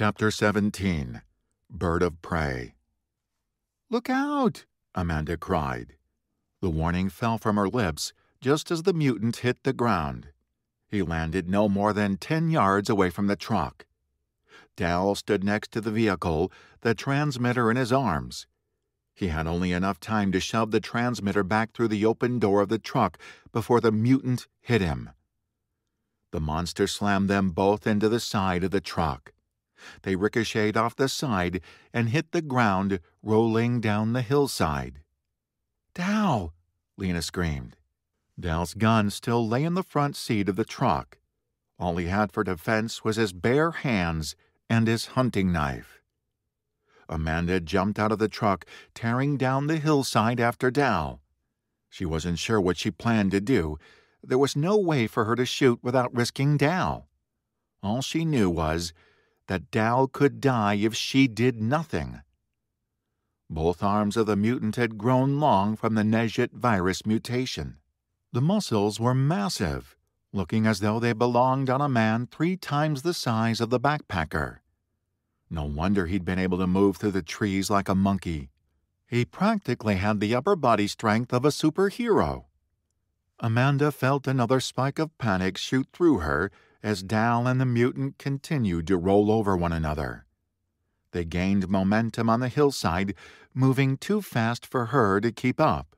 Chapter 17 Bird of Prey. "Look out!" Amanda cried. The warning fell from her lips just as the mutant hit the ground. He landed no more than 10 yards away from the truck. Dal stood next to the vehicle, the transmitter in his arms. He had only enough time to shove the transmitter back through the open door of the truck before the mutant hit him. The monster slammed them both into the side of the truck. They ricocheted off the side and hit the ground, rolling down the hillside. "Dal!" Lena screamed. Dal's gun still lay in the front seat of the truck. All he had for defense was his bare hands and his hunting knife. Amanda jumped out of the truck, tearing down the hillside after Dal. She wasn't sure what she planned to do. There was no way for her to shoot without risking Dal. All she knew was that Dal could die if she did nothing. Both arms of the mutant had grown long from the Nezhit virus mutation. The muscles were massive, looking as though they belonged on a man 3 times the size of the backpacker. No wonder he'd been able to move through the trees like a monkey. He practically had the upper body strength of a superhero. Amanda felt another spike of panic shoot through her as Dal and the mutant continued to roll over one another. They gained momentum on the hillside, moving too fast for her to keep up.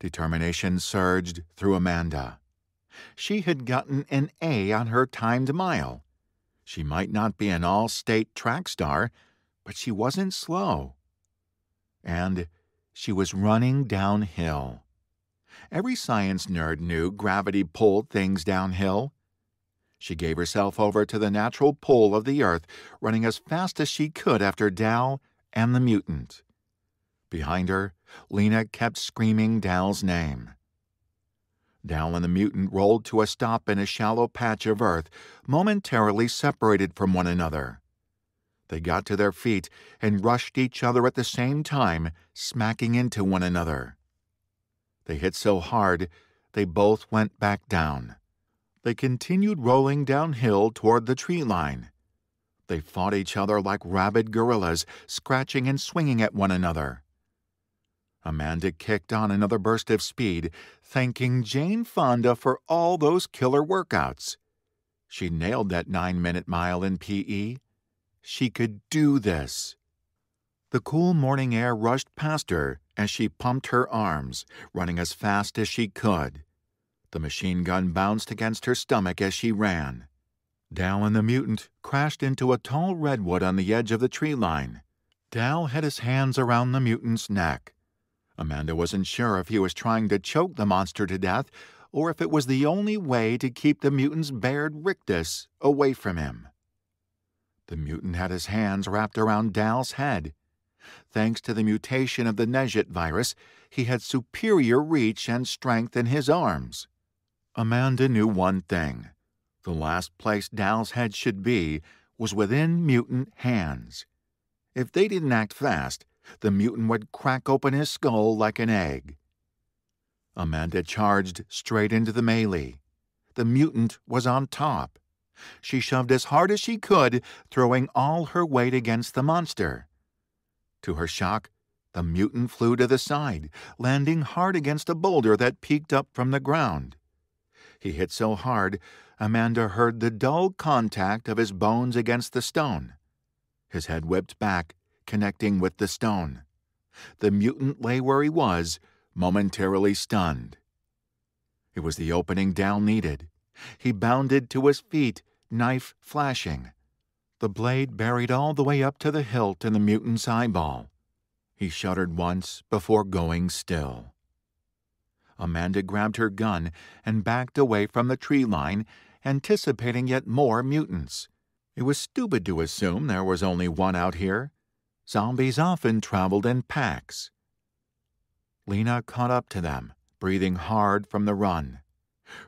Determination surged through Amanda. She had gotten an A on her timed mile. She might not be an all-state track star, but she wasn't slow. And she was running downhill. Every science nerd knew gravity pulled things downhill. She gave herself over to the natural pull of the earth, running as fast as she could after Dal and the mutant. Behind her, Lena kept screaming Dal's name. Dal and the mutant rolled to a stop in a shallow patch of earth, momentarily separated from one another. They got to their feet and rushed each other at the same time, smacking into one another. They hit so hard, they both went back down. They continued rolling downhill toward the tree line. They fought each other like rabid gorillas, scratching and swinging at one another. Amanda kicked on another burst of speed, thanking Jane Fonda for all those killer workouts. She nailed that 9-minute mile in P.E. She could do this. The cool morning air rushed past her as she pumped her arms, running as fast as she could. The machine gun bounced against her stomach as she ran. Dal and the mutant crashed into a tall redwood on the edge of the tree line. Dal had his hands around the mutant's neck. Amanda wasn't sure if he was trying to choke the monster to death or if it was the only way to keep the mutant's bared rictus away from him. The mutant had his hands wrapped around Dal's head. Thanks to the mutation of the Nezhit virus, he had superior reach and strength in his arms. Amanda knew one thing. The last place Dal's head should be was within mutant hands. If they didn't act fast, the mutant would crack open his skull like an egg. Amanda charged straight into the melee. The mutant was on top. She shoved as hard as she could, throwing all her weight against the monster. To her shock, the mutant flew to the side, landing hard against a boulder that peeked up from the ground. He hit so hard, Amanda heard the dull contact of his bones against the stone. His head whipped back, connecting with the stone. The mutant lay where he was, momentarily stunned. It was the opening Dal needed. He bounded to his feet, knife flashing. The blade buried all the way up to the hilt in the mutant's eyeball. He shuddered once before going still. Amanda grabbed her gun and backed away from the tree line, anticipating yet more mutants. It was stupid to assume there was only one out here. Zombies often traveled in packs. Lena caught up to them, breathing hard from the run.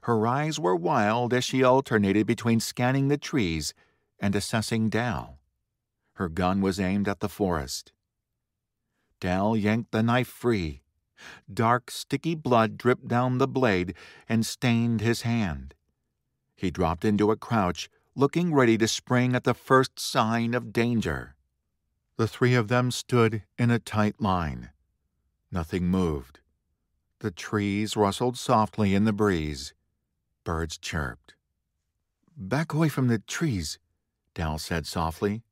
Her eyes were wild as she alternated between scanning the trees and assessing Dal. Her gun was aimed at the forest. Dal yanked the knife free. Dark, sticky blood dripped down the blade and stained his hand. He dropped into a crouch, looking ready to spring at the first sign of danger. The three of them stood in a tight line. Nothing moved. The trees rustled softly in the breeze. Birds chirped. "Back away from the trees," Dal said softly.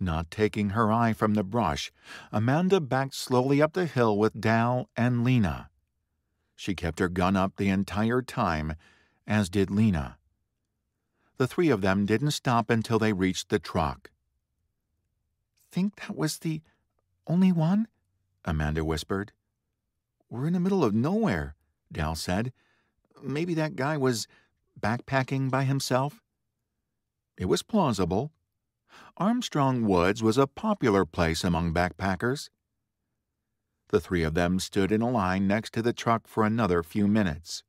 Not taking her eye from the brush, Amanda backed slowly up the hill with Dal and Lena. She kept her gun up the entire time, as did Lena. The three of them didn't stop until they reached the truck. "Think that was the only one?" Amanda whispered. "We're in the middle of nowhere," Dal said. "Maybe that guy was backpacking by himself?" It was plausible. Armstrong Woods was a popular place among backpackers. The three of them stood in a line next to the truck for another few minutes.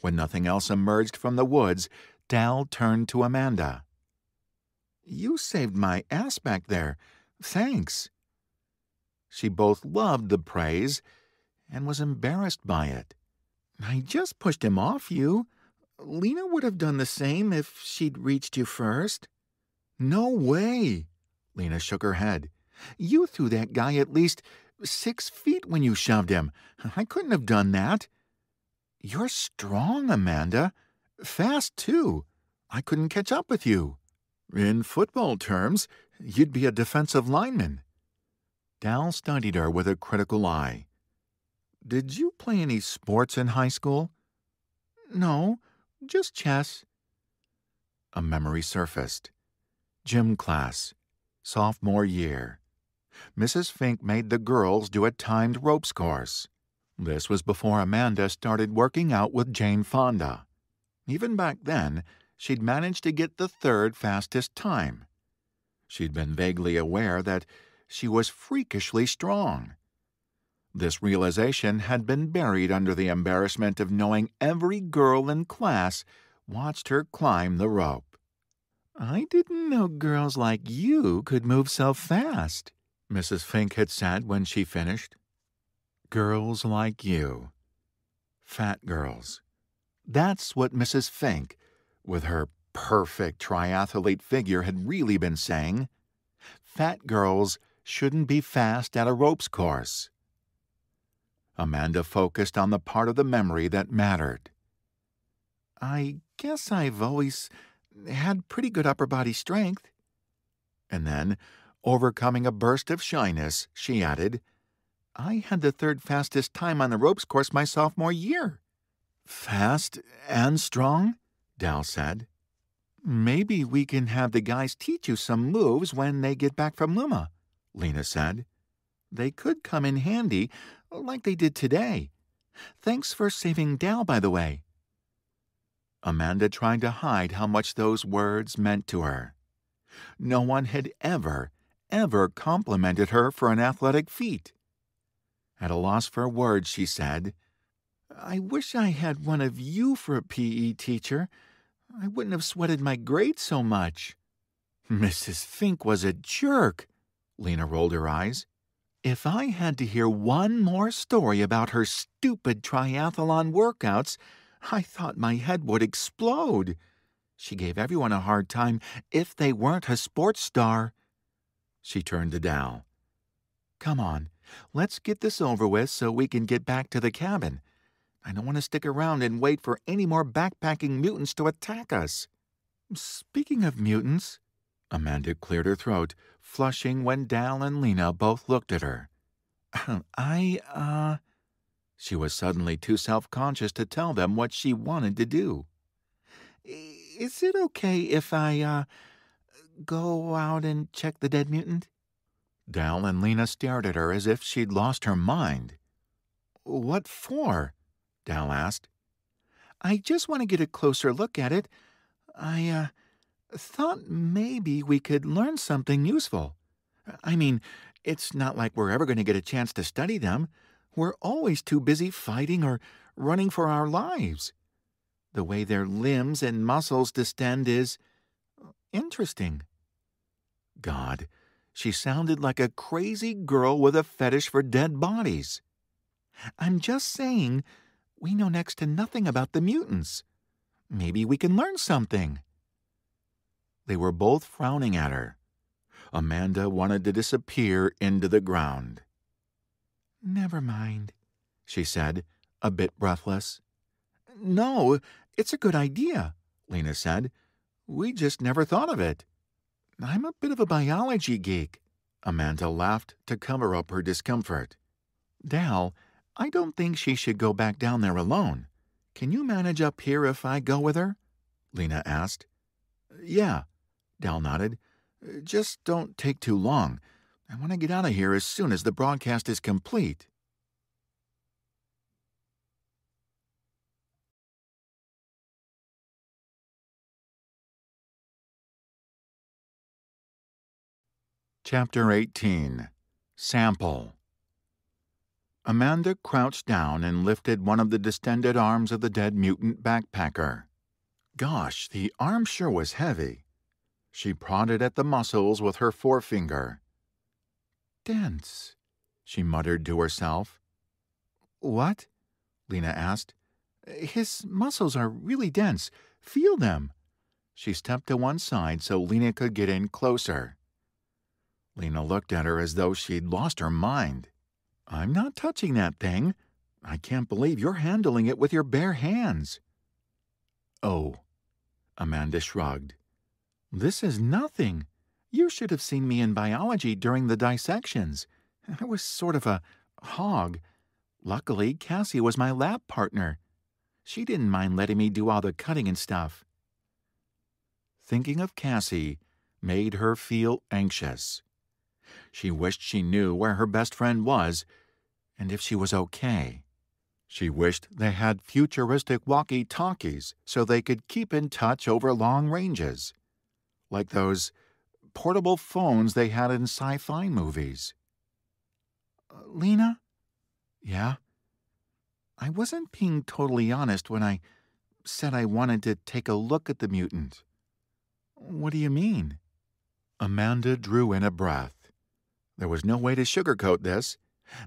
When nothing else emerged from the woods, Dal turned to Amanda. "You saved my ass back there. Thanks." She both loved the praise and was embarrassed by it. "I just pushed him off you. Lena would have done the same if she'd reached you first." "No way!" Lena shook her head. "You threw that guy at least 6 feet when you shoved him. I couldn't have done that." "You're strong, Amanda. Fast, too. I couldn't catch up with you. In football terms, you'd be a defensive lineman." Dal studied her with a critical eye. "Did you play any sports in high school?" "No, just chess." A memory surfaced. Gym class, sophomore year. Mrs. Fink made the girls do a timed ropes course. This was before Amanda started working out with Jane Fonda. Even back then, she'd managed to get the third fastest time. She'd been vaguely aware that she was freakishly strong. This realization had been buried under the embarrassment of knowing every girl in class watched her climb the rope. "I didn't know girls like you could move so fast," Mrs. Fink had said when she finished. Girls like you. Fat girls. That's what Mrs. Fink, with her perfect triathlete figure, had really been saying. Fat girls shouldn't be fast at a ropes course. Amanda focused on the part of the memory that mattered. "I guess I've always had pretty good upper body strength." And then, overcoming a burst of shyness, she added, "I had the third fastest time on the ropes course my sophomore year." "Fast and strong?" Dal said. "Maybe we can have the guys teach you some moves when they get back from Luma," Lena said. "They could come in handy, like they did today. Thanks for saving Dal, by the way." Amanda tried to hide how much those words meant to her. No one had ever complimented her for an athletic feat. At a loss for words, she said, "I wish I had one of you for a P.E. teacher. I wouldn't have sweated my grades so much." "Mrs. Fink was a jerk," Lena rolled her eyes. "If I had to hear one more story about her stupid triathlon workouts, I thought my head would explode. She gave everyone a hard time if they weren't a sports star." She turned to Dal. "Come on, let's get this over with so we can get back to the cabin. I don't want to stick around and wait for any more backpacking mutants to attack us." "Speaking of mutants," Amanda cleared her throat, flushing when Dal and Lena both looked at her. She was suddenly too self-conscious to tell them what she wanted to do. "Is it okay if I, go out and check the dead mutant?" Dal and Lena stared at her as if she'd lost her mind. "What for?" Dal asked. "I just want to get a closer look at it. I, thought maybe we could learn something useful. I mean, it's not like we're ever going to get a chance to study them. We're always too busy fighting or running for our lives. The way their limbs and muscles distend is interesting." God, she sounded like a crazy girl with a fetish for dead bodies. "I'm just saying, we know next to nothing about the mutants. Maybe we can learn something." They were both frowning at her. Amanda wanted to disappear into the ground. "Never mind," she said, a bit breathless. "No, it's a good idea," Lena said. "We just never thought of it." "I'm a bit of a biology geek," Amanda laughed to cover up her discomfort. "Dal, I don't think she should go back down there alone. Can you manage up here if I go with her?" Lena asked. "Yeah," Dal nodded. "Just don't take too long. I want to get out of here as soon as the broadcast is complete." Chapter 18. Sample. Amanda crouched down and lifted one of the distended arms of the dead mutant backpacker. Gosh, the arm sure was heavy. She prodded at the muscles with her forefinger. "Dense," she muttered to herself. "What?" Lena asked. "His muscles are really dense. Feel them." She stepped to one side so Lena could get in closer. Lena looked at her as though she'd lost her mind. "I'm not touching that thing. I can't believe you're handling it with your bare hands." "Oh," Amanda shrugged. "This is nothing. You should have seen me in biology during the dissections. I was sort of a hog. Luckily, Cassie was my lab partner. She didn't mind letting me do all the cutting and stuff." Thinking of Cassie made her feel anxious. She wished she knew where her best friend was and if she was okay. She wished they had futuristic walkie-talkies so they could keep in touch over long ranges, like those portable phones they had in sci-fi movies. "Lena?" "Yeah?" "I wasn't being totally honest when I said I wanted to take a look at the mutant." "What do you mean?" Amanda drew in a breath. There was no way to sugarcoat this.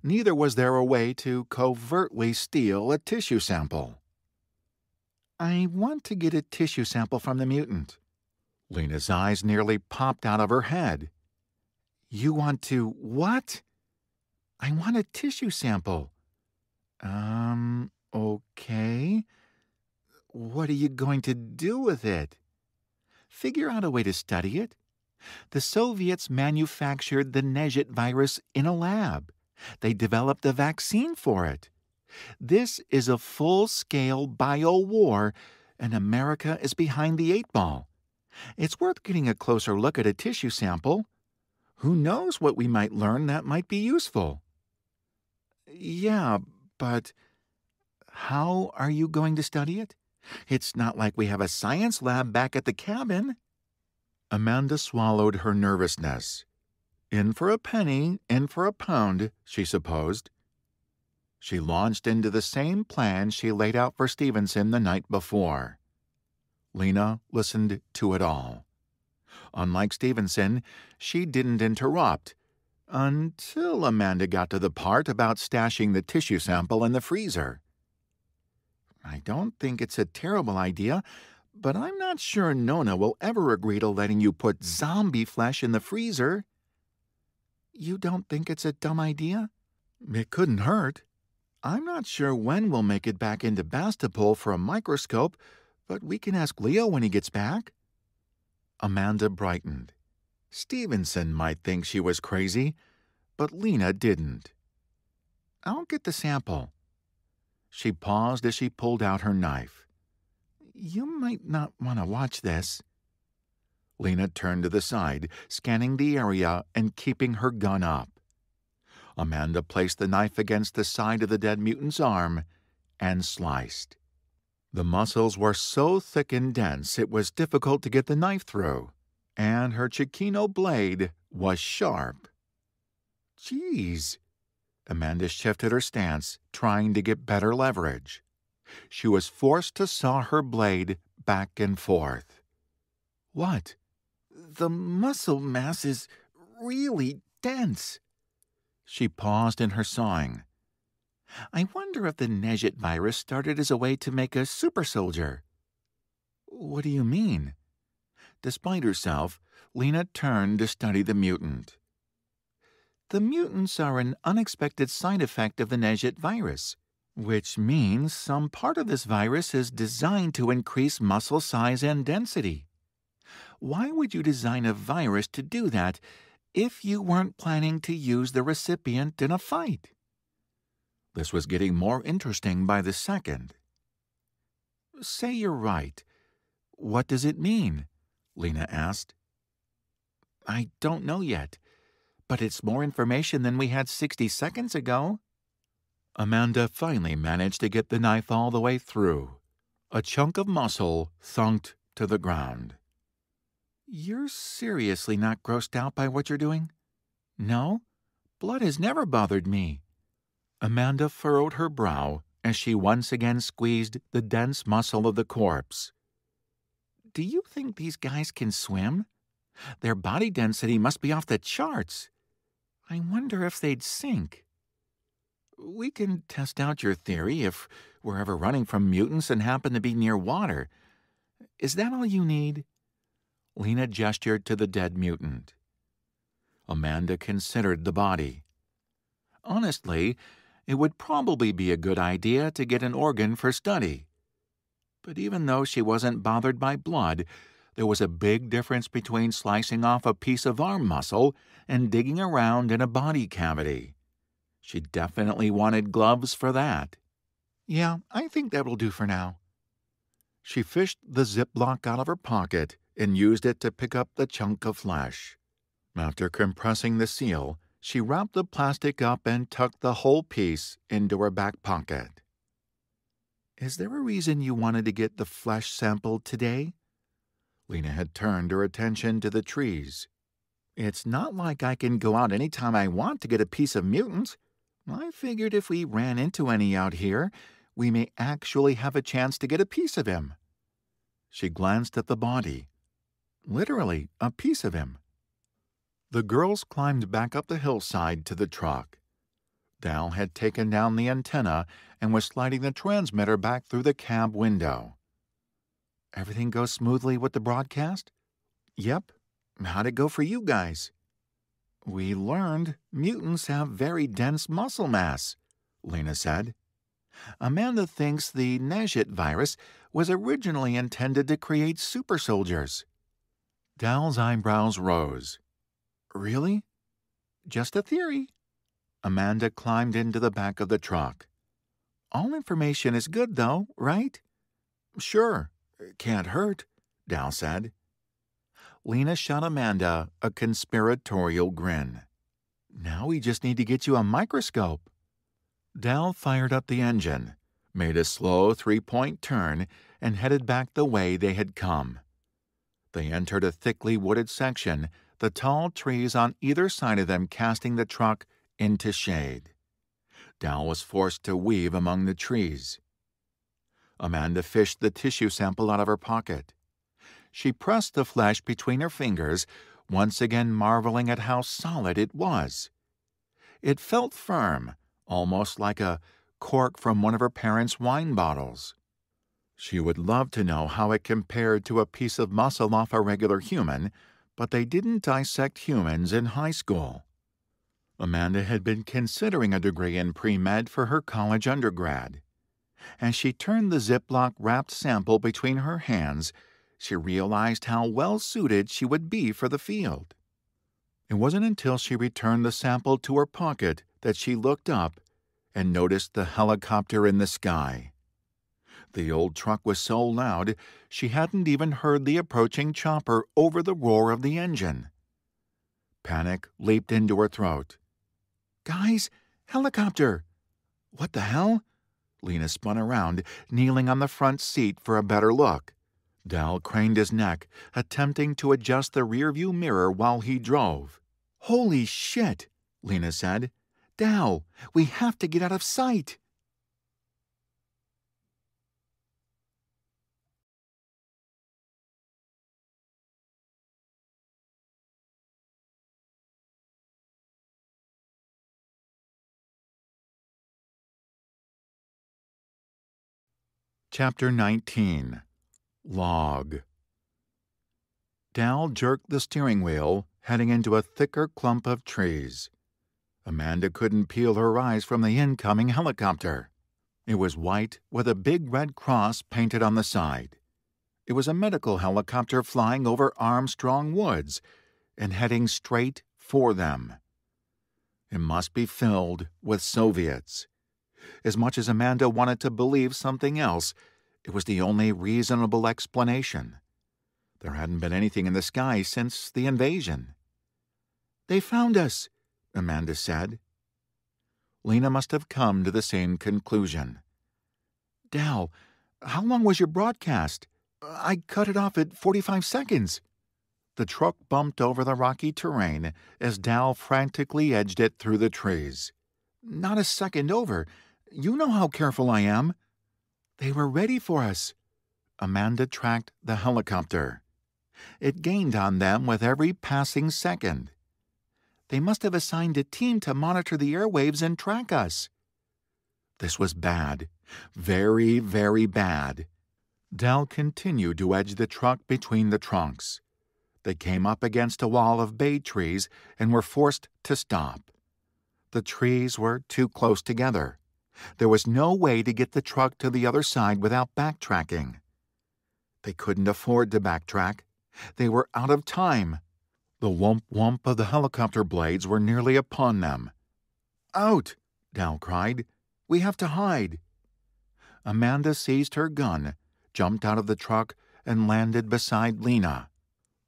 Neither was there a way to covertly steal a tissue sample. "I want to get a tissue sample from the mutant." Lena's eyes nearly popped out of her head. "You want to what?" "I want a tissue sample." Okay. What are you going to do with it?" "Figure out a way to study it. The Soviets manufactured the Nezhit virus in a lab. They developed a vaccine for it. This is a full-scale bio-war, and America is behind the 8-ball. It's worth getting a closer look at a tissue sample. Who knows what we might learn that might be useful." "Yeah, but how are you going to study it? It's not like we have a science lab back at the cabin." Amanda swallowed her nervousness. In for a penny, in for a pound, she supposed. She launched into the same plan she laid out for Stevenson the night before. Lena listened to it all. Unlike Stevenson, she didn't interrupt, until Amanda got to the part about stashing the tissue sample in the freezer. "I don't think it's a terrible idea, but I'm not sure Nona will ever agree to letting you put zombie flesh in the freezer." "You don't think it's a dumb idea?" "It couldn't hurt. I'm not sure when we'll make it back into Bastopol for a microscope, but we can ask Leo when he gets back." Amanda brightened. Stevenson might think she was crazy, but Lena didn't. "I'll get the sample." She paused as she pulled out her knife. "You might not want to watch this." Lena turned to the side, scanning the area and keeping her gun up. Amanda placed the knife against the side of the dead mutant's arm and sliced. The muscles were so thick and dense it was difficult to get the knife through, and her Chiquino blade was sharp. "Geez." Amanda shifted her stance, trying to get better leverage. She was forced to saw her blade back and forth. "What?" "The muscle mass is really dense." She paused in her sawing. "I wonder if the Nezhit virus started as a way to make a super soldier." "What do you mean?" Despite herself, Lena turned to study the mutant. The mutants are an unexpected side effect of the Nezhit virus, which means some part of this virus is designed to increase muscle size and density. Why would you design a virus to do that if you weren't planning to use the recipient in a fight? This was getting more interesting by the second. Say you're right. What does it mean? Lena asked. I don't know yet. But it's more information than we had 60 seconds ago. Amanda finally managed to get the knife all the way through. A chunk of muscle thunked to the ground. You're seriously not grossed out by what you're doing? No, blood has never bothered me. Amanda furrowed her brow as she once again squeezed the dense muscle of the corpse. Do you think these guys can swim? Their body density must be off the charts. I wonder if they'd sink. We can test out your theory if we're ever running from mutants and happen to be near water. Is that all you need? Lena gestured to the dead mutant. Amanda considered the body. Honestly, it would probably be a good idea to get an organ for study. But even though she wasn't bothered by blood, there was a big difference between slicing off a piece of arm muscle and digging around in a body cavity. She definitely wanted gloves for that. Yeah, I think that will do for now. She fished the Ziploc out of her pocket and used it to pick up the chunk of flesh. After compressing the seal, she wrapped the plastic up and tucked the whole piece into her back pocket. Is there a reason you wanted to get the flesh sampled today? Lena had turned her attention to the trees. It's not like I can go out any time I want to get a piece of mutant. I figured if we ran into any out here, we may actually have a chance to get a piece of him. She glanced at the body. Literally, a piece of him. The girls climbed back up the hillside to the truck. Dal had taken down the antenna and was sliding the transmitter back through the cab window. Everything goes smoothly with the broadcast? Yep. How'd it go for you guys? We learned mutants have very dense muscle mass, Lena said. Amanda thinks the Nezhit virus was originally intended to create super soldiers. Dal's eyebrows rose. Really? Just a theory. Amanda climbed into the back of the truck. All information is good, though, right? Sure. Can't hurt, Dal said. Lena shot Amanda a conspiratorial grin. Now we just need to get you a microscope. Dal fired up the engine, made a slow three-point turn, and headed back the way they had come. They entered a thickly wooded section, the tall trees on either side of them casting the truck into shade. Dal was forced to weave among the trees. Amanda fished the tissue sample out of her pocket. She pressed the flesh between her fingers, once again marveling at how solid it was. It felt firm, almost like a cork from one of her parents' wine bottles. She would love to know how it compared to a piece of muscle off a regular human, but they didn't dissect humans in high school. Amanda had been considering a degree in pre-med for her college undergrad. As she turned the Ziploc-wrapped sample between her hands, she realized how well-suited she would be for the field. It wasn't until she returned the sample to her pocket that she looked up and noticed the helicopter in the sky. The old truck was so loud she hadn't even heard the approaching chopper over the roar of the engine. Panic leaped into her throat. "Guys, helicopter! What the hell?" Lena spun around, kneeling on the front seat for a better look. Dal craned his neck, attempting to adjust the rearview mirror while he drove. "Holy shit," Lena said. "Dal, we have to get out of sight." Chapter 19. Log. Dal jerked the steering wheel, heading into a thicker clump of trees. Amanda couldn't peel her eyes from the incoming helicopter. It was white with a big red cross painted on the side. It was a medical helicopter flying over Armstrong Woods and heading straight for them. It must be filled with Soviets. As much as Amanda wanted to believe something else, it was the only reasonable explanation. There hadn't been anything in the sky since the invasion. "They found us," Amanda said. Lena must have come to the same conclusion. "Dal, how long was your broadcast? I cut it off at 45 seconds. The truck bumped over the rocky terrain as Dal frantically edged it through the trees. "Not a second over. You know how careful I am." "They were ready for us." Amanda tracked the helicopter. It gained on them with every passing second. "They must have assigned a team to monitor the airwaves and track us." This was bad. Very, very bad. Dal continued to edge the truck between the trunks. They came up against a wall of bay trees and were forced to stop. The trees were too close together. There was no way to get the truck to the other side without backtracking. They couldn't afford to backtrack. They were out of time. The whomp-whomp of the helicopter blades were nearly upon them. "Out!" Dal cried. "We have to hide." Amanda seized her gun, jumped out of the truck, and landed beside Lena.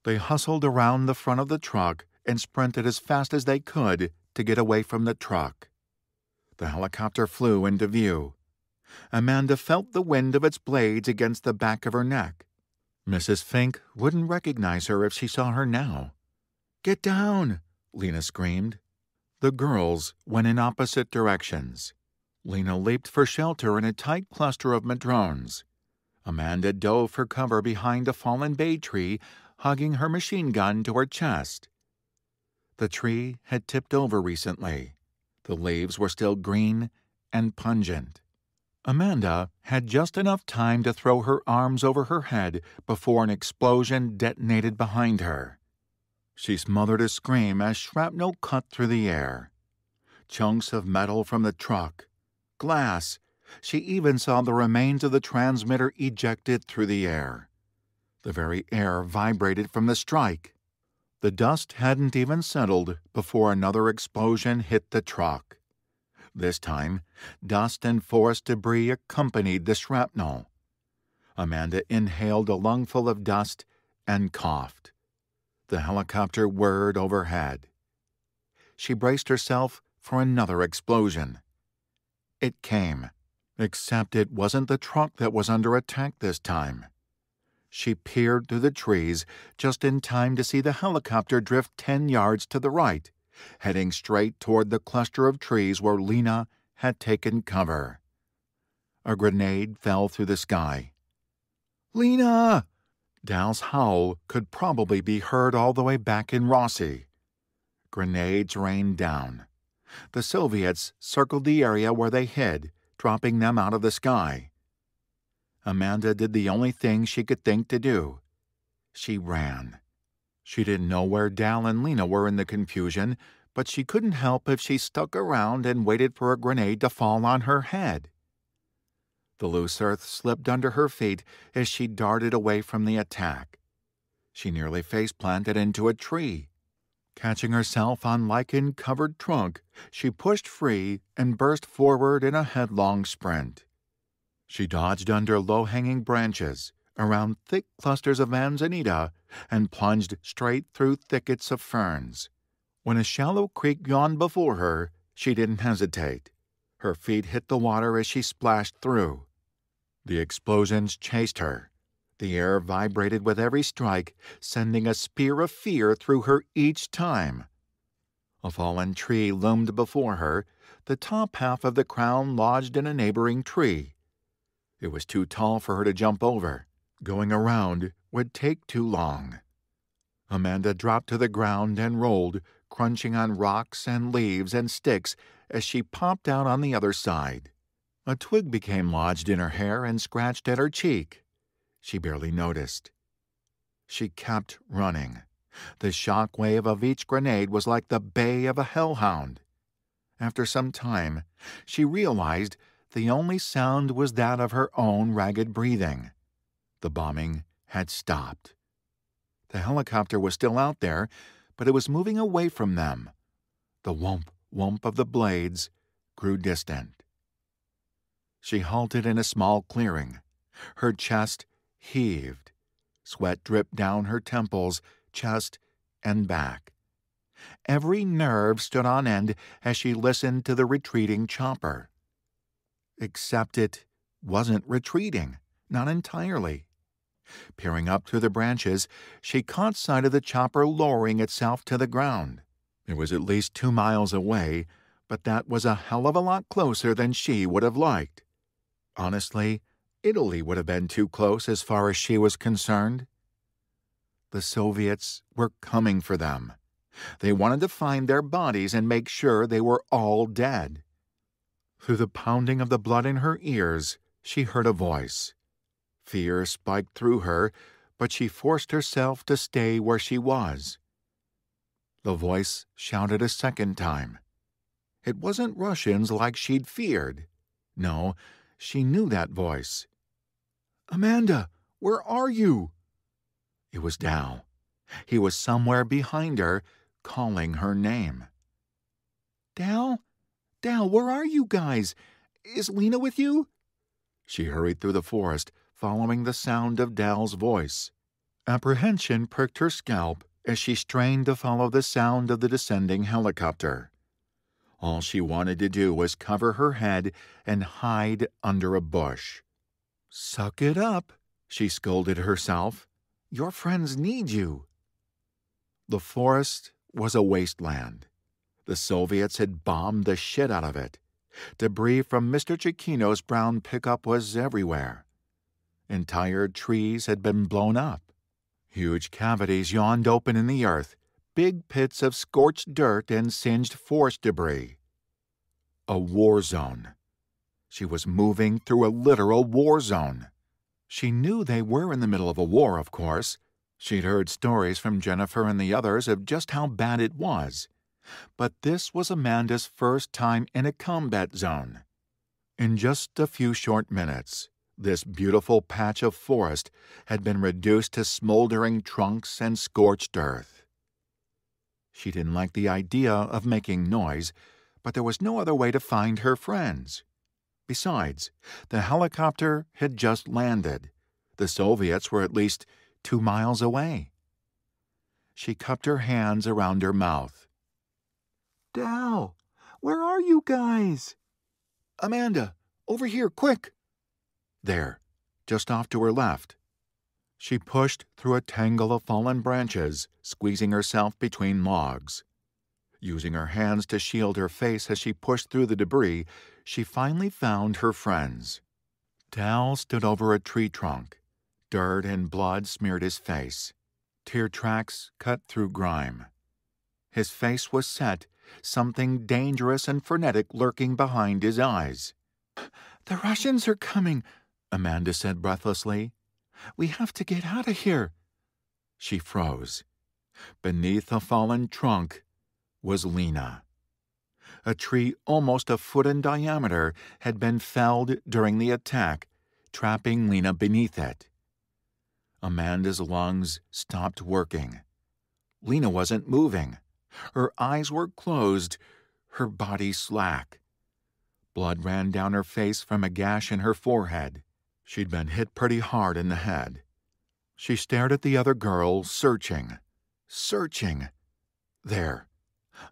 They hustled around the front of the truck and sprinted as fast as they could to get away from the truck. The helicopter flew into view. Amanda felt the wind of its blades against the back of her neck. Mrs. Fink wouldn't recognize her if she saw her now. "Get down!" Lena screamed. The girls went in opposite directions. Lena leaped for shelter in a tight cluster of madrones. Amanda dove for cover behind a fallen bay tree, hugging her machine gun to her chest. The tree had tipped over recently. The leaves were still green and pungent. Amanda had just enough time to throw her arms over her head before an explosion detonated behind her. She smothered a scream as shrapnel cut through the air. Chunks of metal from the truck, glass, she even saw the remains of the transmitter ejected through the air. The very air vibrated from the strike. The dust hadn't even settled before another explosion hit the truck. This time, dust and forest debris accompanied the shrapnel. Amanda inhaled a lungful of dust and coughed. The helicopter whirred overhead. She braced herself for another explosion. It came, except it wasn't the truck that was under attack this time. She peered through the trees just in time to see the helicopter drift 10 yards to the right, heading straight toward the cluster of trees where Lena had taken cover. A grenade fell through the sky. "Lena!" Dal's howl could probably be heard all the way back in Rossi. Grenades rained down. The Soviets circled the area where they hid, dropping them out of the sky. Amanda did the only thing she could think to do. She ran. She didn't know where Dal and Lena were in the confusion, but she couldn't help if she stuck around and waited for a grenade to fall on her head. The loose earth slipped under her feet as she darted away from the attack. She nearly face-planted into a tree. Catching herself on lichen-covered trunk, she pushed free and burst forward in a headlong sprint. She dodged under low-hanging branches, around thick clusters of manzanita, and plunged straight through thickets of ferns. When a shallow creek yawned before her, she didn't hesitate. Her feet hit the water as she splashed through. The explosions chased her. The air vibrated with every strike, sending a spear of fear through her each time. A fallen tree loomed before her, the top half of the crown lodged in a neighboring tree. It was too tall for her to jump over. Going around would take too long. Amanda dropped to the ground and rolled, crunching on rocks and leaves and sticks as she popped out on the other side. A twig became lodged in her hair and scratched at her cheek. She barely noticed. She kept running. The shock wave of each grenade was like the bay of a hellhound. After some time, she realized the only sound was that of her own ragged breathing. The bombing had stopped. The helicopter was still out there, but it was moving away from them. The whomp-whomp of the blades grew distant. She halted in a small clearing. Her chest heaved. Sweat dripped down her temples, chest, and back. Every nerve stood on end as she listened to the retreating chopper. Except it wasn't retreating, not entirely. Peering up through the branches, she caught sight of the chopper lowering itself to the ground. It was at least 2 miles away, but that was a hell of a lot closer than she would have liked. Honestly, Italy would have been too close as far as she was concerned. The Soviets were coming for them. They wanted to find their bodies and make sure they were all dead. Through the pounding of the blood in her ears, she heard a voice. Fear spiked through her, but she forced herself to stay where she was. The voice shouted a second time. It wasn't Russians like she'd feared. No, she knew that voice. "Amanda, where are you?" It was Dal. He was somewhere behind her, calling her name. "Dal? Dal, where are you guys? Is Lena with you?" She hurried through the forest, following the sound of Dal's voice. Apprehension pricked her scalp as she strained to follow the sound of the descending helicopter. All she wanted to do was cover her head and hide under a bush. "Suck it up," she scolded herself. "Your friends need you." The forest was a wasteland. The Soviets had bombed the shit out of it. Debris from Mr. Cecchino's brown pickup was everywhere. Entire trees had been blown up. Huge cavities yawned open in the earth, big pits of scorched dirt and singed forest debris. A war zone. She was moving through a literal war zone. She knew they were in the middle of a war, of course. She'd heard stories from Jennifer and the others of just how bad it was. But this was Amanda's first time in a combat zone. In just a few short minutes, this beautiful patch of forest had been reduced to smoldering trunks and scorched earth. She didn't like the idea of making noise, but there was no other way to find her friends. Besides, the helicopter had just landed. The Soviets were at least 2 miles away. She cupped her hands around her mouth. "Dal, where are you guys?" "Amanda, over here, quick!" There, just off to her left. She pushed through a tangle of fallen branches, squeezing herself between logs. Using her hands to shield her face as she pushed through the debris, she finally found her friends. Dal stood over a tree trunk. Dirt and blood smeared his face. Tear tracks cut through grime. His face was set, something dangerous and frenetic lurking behind his eyes. "The Russians are coming," Amanda said breathlessly. "We have to get out of here." She froze. Beneath a fallen trunk was Lena. A tree almost a foot in diameter had been felled during the attack, trapping Lena beneath it. Amanda's lungs stopped working. Lena wasn't moving. Her eyes were closed, her body slack. Blood ran down her face from a gash in her forehead. She'd been hit pretty hard in the head. She stared at the other girl, searching. There.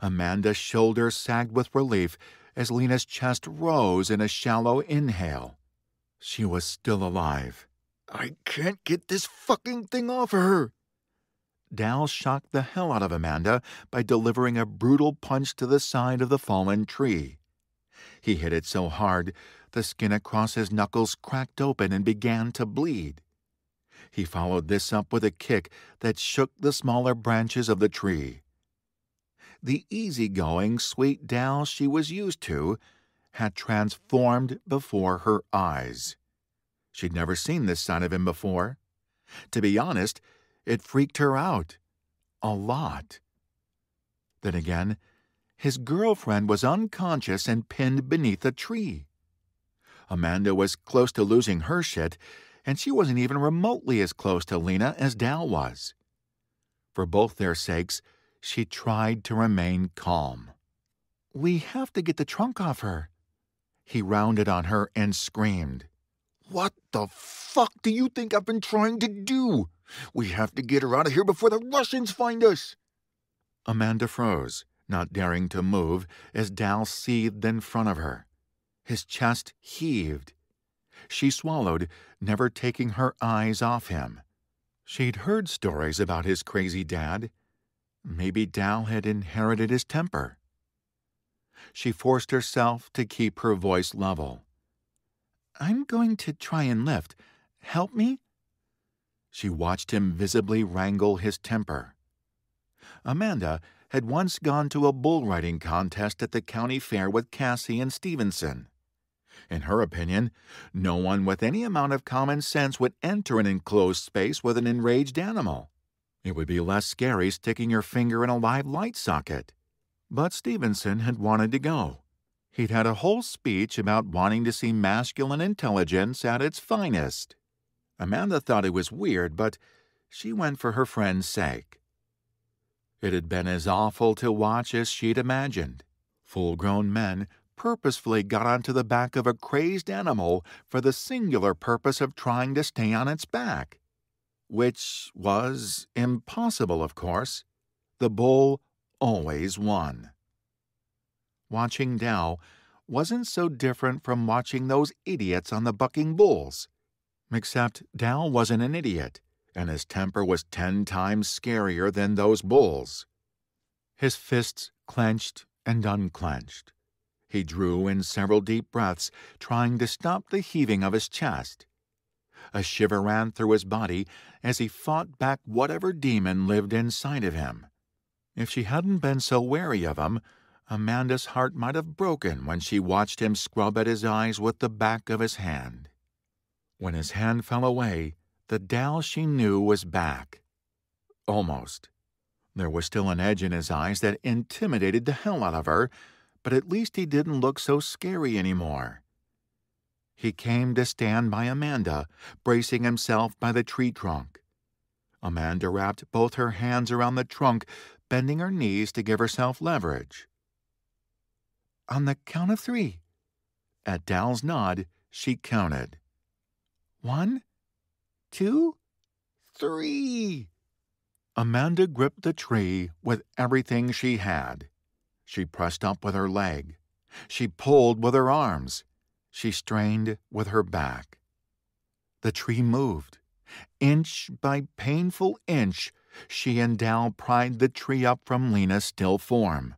Amanda's shoulders sagged with relief as Lena's chest rose in a shallow inhale. She was still alive. "I can't get this fucking thing off of her." Dal shocked the hell out of Amanda by delivering a brutal punch to the side of the fallen tree. He hit it so hard, the skin across his knuckles cracked open and began to bleed. He followed this up with a kick that shook the smaller branches of the tree. The easygoing, sweet Dal she was used to had transformed before her eyes. She'd never seen this side of him before. To be honest, It freaked her out. A lot. Then again, his girlfriend was unconscious and pinned beneath a tree. Amanda was close to losing her shit, and she wasn't even remotely as close to Lena as Dal was. For both their sakes, she tried to remain calm. "We have to get the trunk off her." He rounded on her and screamed. "What the fuck do you think I've been trying to do? We have to get her out of here before the Russians find us." Amanda froze, not daring to move, as Dal seethed in front of her. His chest heaved. She swallowed, never taking her eyes off him. She'd heard stories about his crazy dad. Maybe Dal had inherited his temper. She forced herself to keep her voice level. "I'm going to try and lift. Help me?" She watched him visibly wrangle his temper. Amanda had once gone to a bull riding contest at the county fair with Cassie and Stevenson. In her opinion, no one with any amount of common sense would enter an enclosed space with an enraged animal. It would be less scary sticking your finger in a live light socket. But Stevenson had wanted to go. He'd had a whole speech about wanting to see masculine intelligence at its finest. Amanda thought it was weird, but she went for her friend's sake. It had been as awful to watch as she'd imagined. Full-grown men purposefully got onto the back of a crazed animal for the singular purpose of trying to stay on its back. Which was impossible, of course. The bull always won. Watching Dal wasn't so different from watching those idiots on the bucking bulls. Except Dal wasn't an idiot, and his temper was 10 times scarier than those bulls. His fists clenched and unclenched. He drew in several deep breaths, trying to stop the heaving of his chest. A shiver ran through his body as he fought back whatever demon lived inside of him. If she hadn't been so wary of him, Amanda's heart might have broken when she watched him scrub at his eyes with the back of his hand. When his hand fell away, the Dal she knew was back. Almost. There was still an edge in his eyes that intimidated the hell out of her, but at least he didn't look so scary anymore. He came to stand by Amanda, bracing himself by the tree trunk. Amanda wrapped both her hands around the trunk, bending her knees to give herself leverage. "On the count of 3. At Dal's nod, she counted. "1, 2, 3. Amanda gripped the tree with everything she had. She pressed up with her leg. She pulled with her arms. She strained with her back. The tree moved. Inch by painful inch, she and Dal pried the tree up from Lena's still form.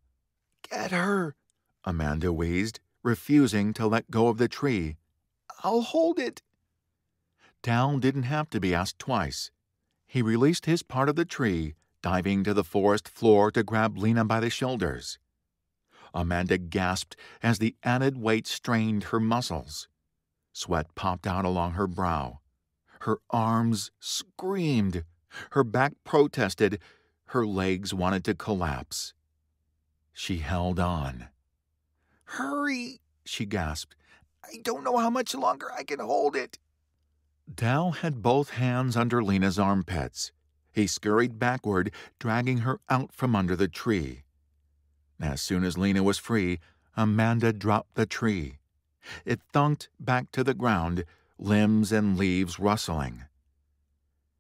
"Get her," Amanda wheezed, refusing to let go of the tree. "I'll hold it." Dal didn't have to be asked twice. He released his part of the tree, diving to the forest floor to grab Lena by the shoulders. Amanda gasped as the added weight strained her muscles. Sweat popped out along her brow. Her arms screamed. Her back protested. Her legs wanted to collapse. She held on. "Hurry," she gasped. "I don't know how much longer I can hold it." Dal had both hands under Lena's armpits. He scurried backward, dragging her out from under the tree. As soon as Lena was free, Amanda dropped the tree. It thunked back to the ground, limbs and leaves rustling.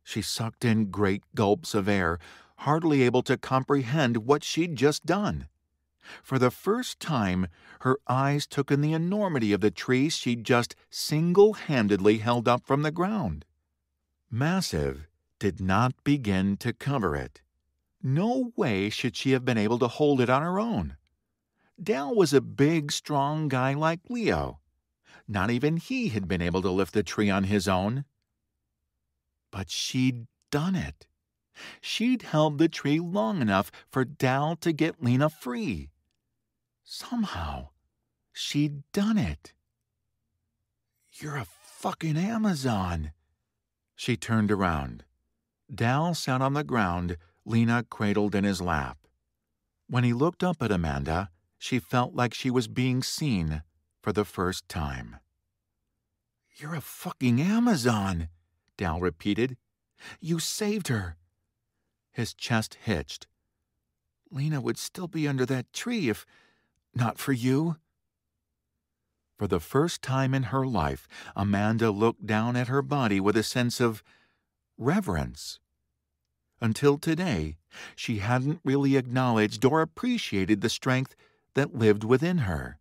She sucked in great gulps of air, hardly able to comprehend what she'd just done. For the first time, her eyes took in the enormity of the tree she'd just single-handedly held up from the ground. Massive did not begin to cover it. No way should she have been able to hold it on her own. Dal was a big, strong guy like Leo. Not even he had been able to lift the tree on his own. But she'd done it. She'd held the tree long enough for Dal to get Lena free. Somehow, she'd done it. "You're a fucking Amazon." She turned around. Dal sat on the ground, Lena cradled in his lap. When he looked up at Amanda, she felt like she was being seen for the first time. "You're a fucking Amazon," Dal repeated. "You saved her." His chest hitched. "Lena would still be under that tree if not for you." For the first time in her life, Amanda looked down at her body with a sense of reverence. Until today, she hadn't really acknowledged or appreciated the strength that lived within her.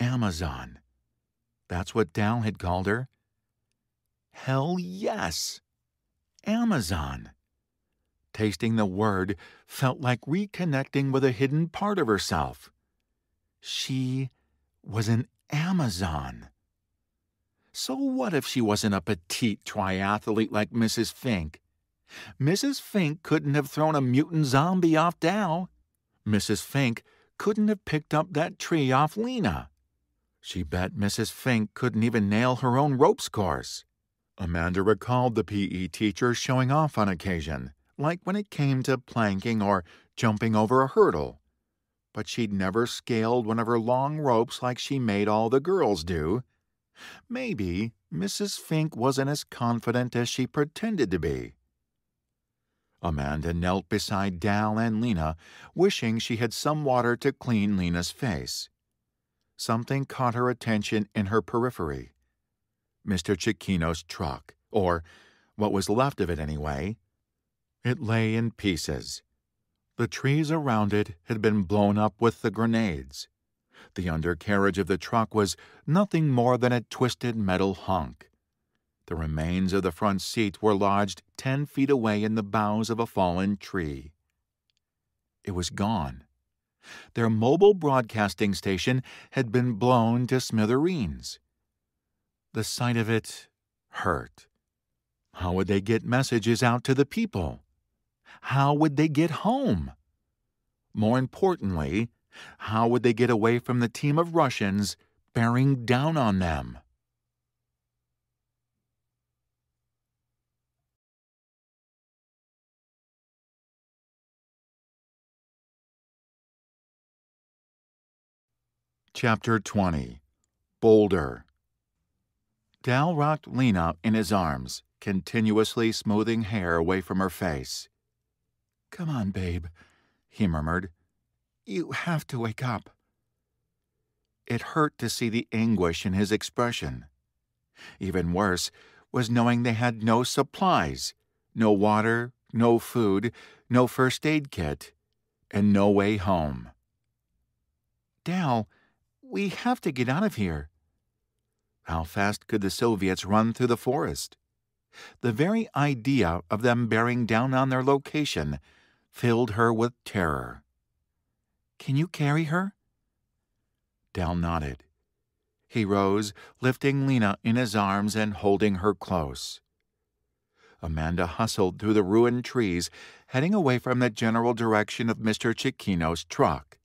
Amazon. That's what Dal had called her. Hell yes! Amazon. Tasting the word felt like reconnecting with a hidden part of herself. She was an Amazon. So what if she wasn't a petite triathlete like Mrs. Fink? Mrs. Fink couldn't have thrown a mutant zombie off Dal. Mrs. Fink couldn't have picked up that tree off Lena. She bet Mrs. Fink couldn't even nail her own ropes course. Amanda recalled the P.E. teacher showing off on occasion, like when it came to planking or jumping over a hurdle. But she'd never scaled one of her long ropes like she made all the girls do. Maybe Mrs. Fink wasn't as confident as she pretended to be. Amanda knelt beside Dal and Lena, wishing she had some water to clean Lena's face. Something caught her attention in her periphery. Mr. Cicchino's truck, or what was left of it anyway. It lay in pieces. The trees around it had been blown up with the grenades. The undercarriage of the truck was nothing more than a twisted metal hunk. The remains of the front seat were lodged 10 feet away in the boughs of a fallen tree. It was gone. Their mobile broadcasting station had been blown to smithereens. The sight of it hurt. How would they get messages out to the people? How would they get home? More importantly, how would they get away from the team of Russians bearing down on them? Chapter 20. Boulder. Dal rocked Lena in his arms, continuously smoothing hair away from her face. "Come on, babe," he murmured. "You have to wake up." It hurt to see the anguish in his expression. Even worse was knowing they had no supplies, no water, no food, no first aid kit, and no way home. "Dal, we have to get out of here." How fast could the Soviets run through the forest? The very idea of them bearing down on their location filled her with terror. "Can you carry her?" Dal nodded. He rose, lifting Lena in his arms and holding her close. Amanda hustled through the ruined trees, heading away from the general direction of Mr. Cicchino's truck.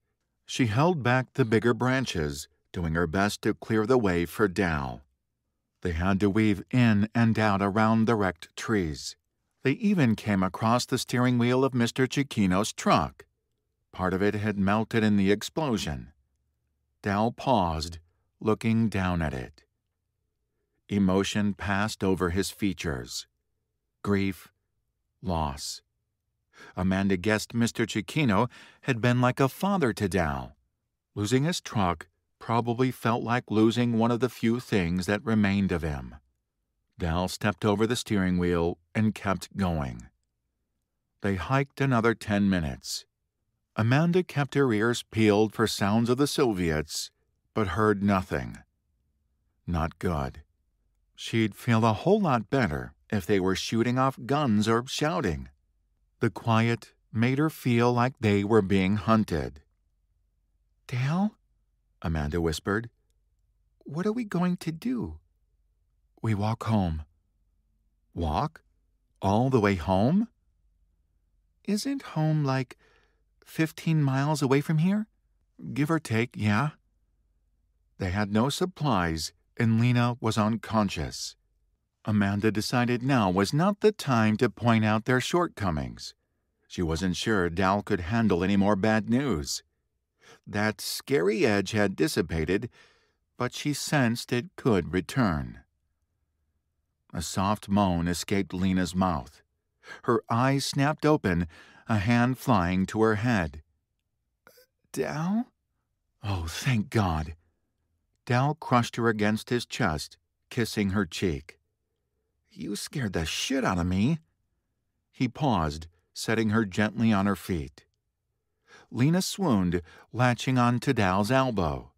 She held back the bigger branches, doing her best to clear the way for Dal. They had to weave in and out around the wrecked trees. They even came across the steering wheel of Mr. Cicchino's truck. Part of it had melted in the explosion. Dal paused, looking down at it. Emotion passed over his features. Grief, loss. Amanda guessed Mr. Cicchino had been like a father to Dal. Losing his truck probably felt like losing one of the few things that remained of him. Dal stepped over the steering wheel and kept going. They hiked another 10 minutes. Amanda kept her ears peeled for sounds of the Soviets, but heard nothing. Not good. She'd feel a whole lot better if they were shooting off guns or shouting. The quiet made her feel like they were being hunted. "Dal?" Amanda whispered. "What are we going to do?" "We walk home." "Walk? All the way home?" "Isn't home like 15 miles away from here?" "Give or take, yeah." They had no supplies, and Lena was unconscious. Amanda decided now was not the time to point out their shortcomings. She wasn't sure Dal could handle any more bad news. That scary edge had dissipated, but she sensed it could return. A soft moan escaped Lena's mouth. Her eyes snapped open, a hand flying to her head. Dal? Oh, thank God. Dal crushed her against his chest, kissing her cheek. You scared the shit out of me. He paused, setting her gently on her feet. Lena swooned, latching on to Dal's elbow.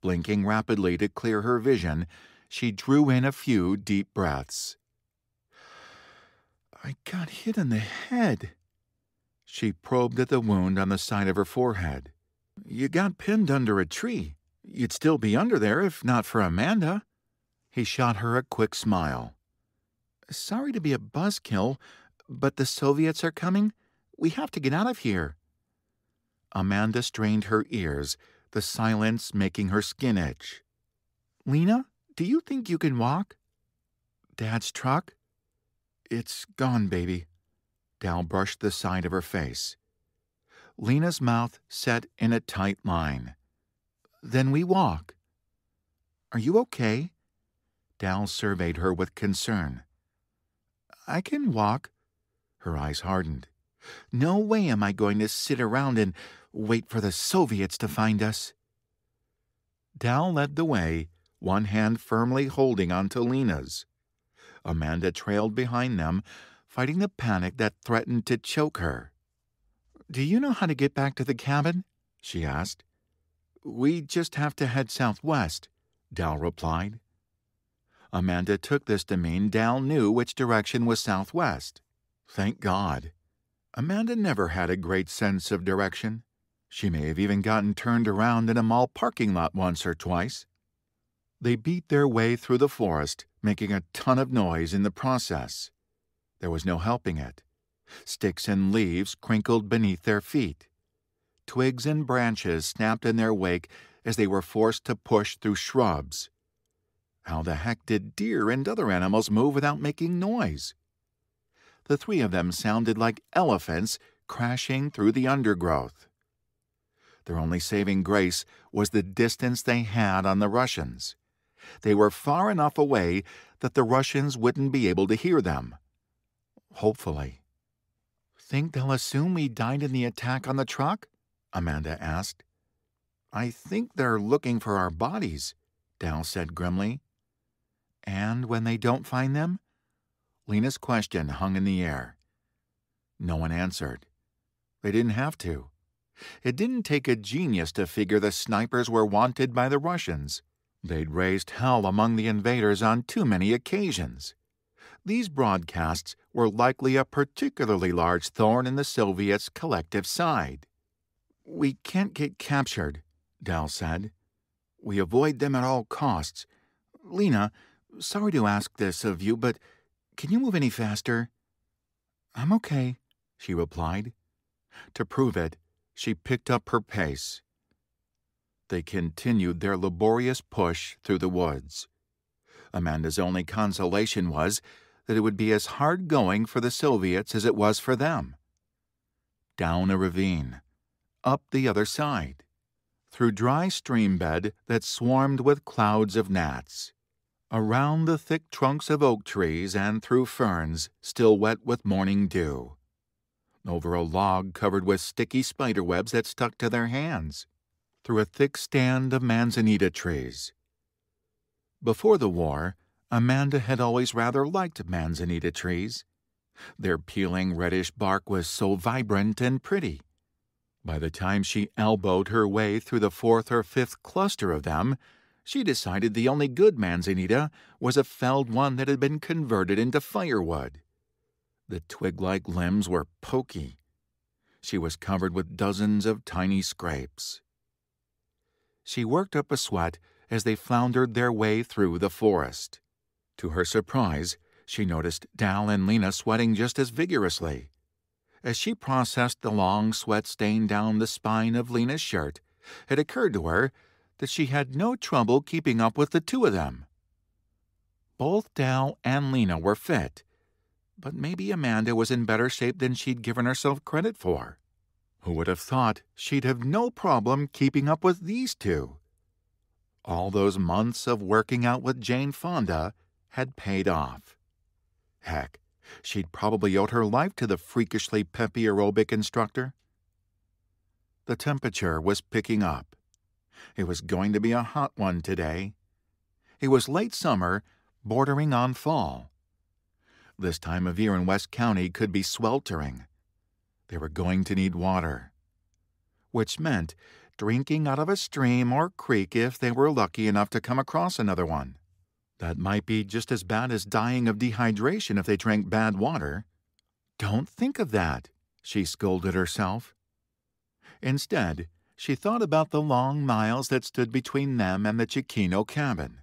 Blinking rapidly to clear her vision, she drew in a few deep breaths. I got hit in the head. She probed at the wound on the side of her forehead. You got pinned under a tree. You'd still be under there if not for Amanda. He shot her a quick smile. Sorry to be a buzzkill, but the Soviets are coming. We have to get out of here. Amanda strained her ears, the silence making her skin itch. Lena, do you think you can walk? Dad's truck? It's gone, baby. Dal brushed the side of her face. Lena's mouth set in a tight line. Then we walk. Are you okay? Dal surveyed her with concern. I can walk. Her eyes hardened. No way am I going to sit around and wait for the Soviets to find us. Dal led the way, one hand firmly holding onto Lena's. Amanda trailed behind them, fighting the panic that threatened to choke her. Do you know how to get back to the cabin? She asked. We just have to head southwest, Dal replied. Amanda took this to mean Dal knew which direction was southwest. Thank God. Amanda never had a great sense of direction. She may have even gotten turned around in a mall parking lot once or twice. They beat their way through the forest, making a ton of noise in the process. There was no helping it. Sticks and leaves crinkled beneath their feet. Twigs and branches snapped in their wake as they were forced to push through shrubs. How the heck did deer and other animals move without making noise? The three of them sounded like elephants crashing through the undergrowth. Their only saving grace was the distance they had on the Russians. They were far enough away that the Russians wouldn't be able to hear them. Hopefully. Think they'll assume we died in the attack on the truck? Amanda asked. I think they're looking for our bodies, Dal said grimly. And when they don't find them? Lena's question hung in the air. No one answered. They didn't have to. It didn't take a genius to figure the snipers were wanted by the Russians. They'd raised hell among the invaders on too many occasions. These broadcasts were likely a particularly large thorn in the Soviets' collective side. We can't get captured, Dal said. We avoid them at all costs. Lena, sorry to ask this of you, but can you move any faster? I'm okay, she replied. To prove it, she picked up her pace. They continued their laborious push through the woods. Amanda's only consolation was that it would be as hard going for the Soviets as it was for them. Down a ravine, up the other side, through dry stream bed that swarmed with clouds of gnats. Around the thick trunks of oak trees and through ferns still wet with morning dew. Over a log covered with sticky spiderwebs that stuck to their hands. Through a thick stand of manzanita trees. Before the war, Amanda had always rather liked manzanita trees. Their peeling reddish bark was so vibrant and pretty. By the time she elbowed her way through the fourth or fifth cluster of them, she decided the only good manzanita was a felled one that had been converted into firewood. The twig-like limbs were pokey. She was covered with dozens of tiny scrapes. She worked up a sweat as they floundered their way through the forest. To her surprise, she noticed Dal and Lena sweating just as vigorously. As she processed the long sweat stain down the spine of Lena's shirt, it occurred to her that she had no trouble keeping up with the two of them. Both Dal and Lena were fit, but maybe Amanda was in better shape than she'd given herself credit for. Who would have thought she'd have no problem keeping up with these two? All those months of working out with Jane Fonda had paid off. Heck, she'd probably owed her life to the freakishly peppy aerobic instructor. The temperature was picking up. It was going to be a hot one today. It was late summer, bordering on fall. This time of year in West County could be sweltering. They were going to need water, which meant drinking out of a stream or creek if they were lucky enough to come across another one. That might be just as bad as dying of dehydration if they drank bad water. Don't think of that, she scolded herself. Instead, she thought about the long miles that stood between them and the Chiquino cabin.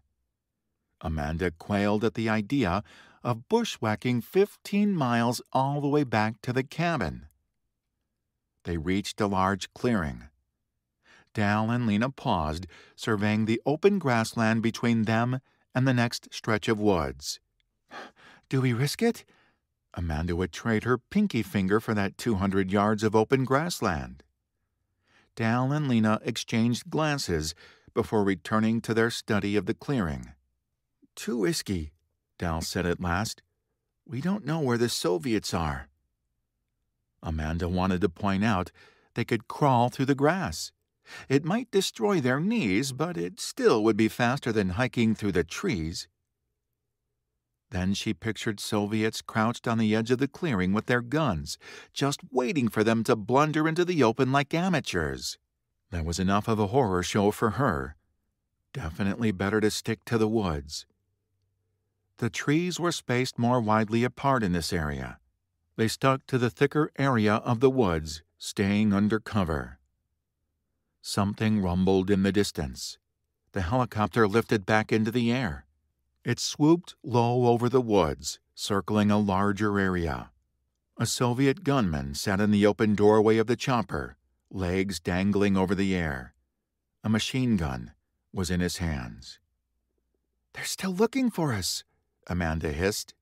Amanda quailed at the idea of bushwhacking 15 miles all the way back to the cabin. They reached a large clearing. Dal and Lena paused, surveying the open grassland between them and the next stretch of woods. Do we risk it? Amanda would trade her pinky finger for that 200 yards of open grassland. Dal and Lena exchanged glances before returning to their study of the clearing. Too risky, Dal said at last. We don't know where the Soviets are. Amanda wanted to point out they could crawl through the grass. It might destroy their knees, but it still would be faster than hiking through the trees. Then she pictured Soviets crouched on the edge of the clearing with their guns, just waiting for them to blunder into the open like amateurs. That was enough of a horror show for her. Definitely better to stick to the woods. The trees were spaced more widely apart in this area. They stuck to the thicker area of the woods, staying under cover. Something rumbled in the distance. The helicopter lifted back into the air. It swooped low over the woods, circling a larger area. A Soviet gunman sat in the open doorway of the chopper, legs dangling over the air. A machine gun was in his hands. They're still looking for us, Amanda hissed.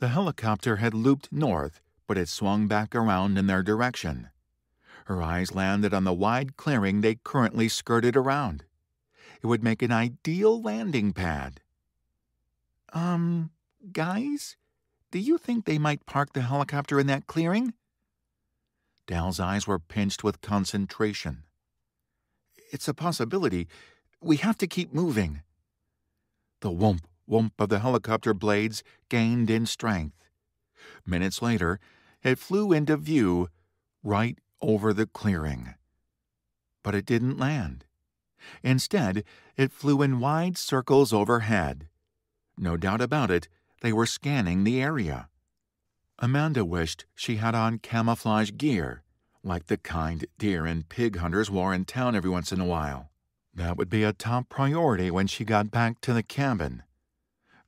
The helicopter had looped north, but it swung back around in their direction. Her eyes landed on the wide clearing they currently skirted around. It would make an ideal landing pad. Guys, do you think they might park the helicopter in that clearing? Dal's eyes were pinched with concentration. It's a possibility. We have to keep moving. The whoomp, whoomp of the helicopter blades gained in strength. Minutes later, it flew into view right over the clearing. But it didn't land. Instead, it flew in wide circles overhead. No doubt about it, they were scanning the area. Amanda wished she had on camouflage gear, like the kind deer and pig hunters wore in town every once in a while. That would be a top priority when she got back to the cabin.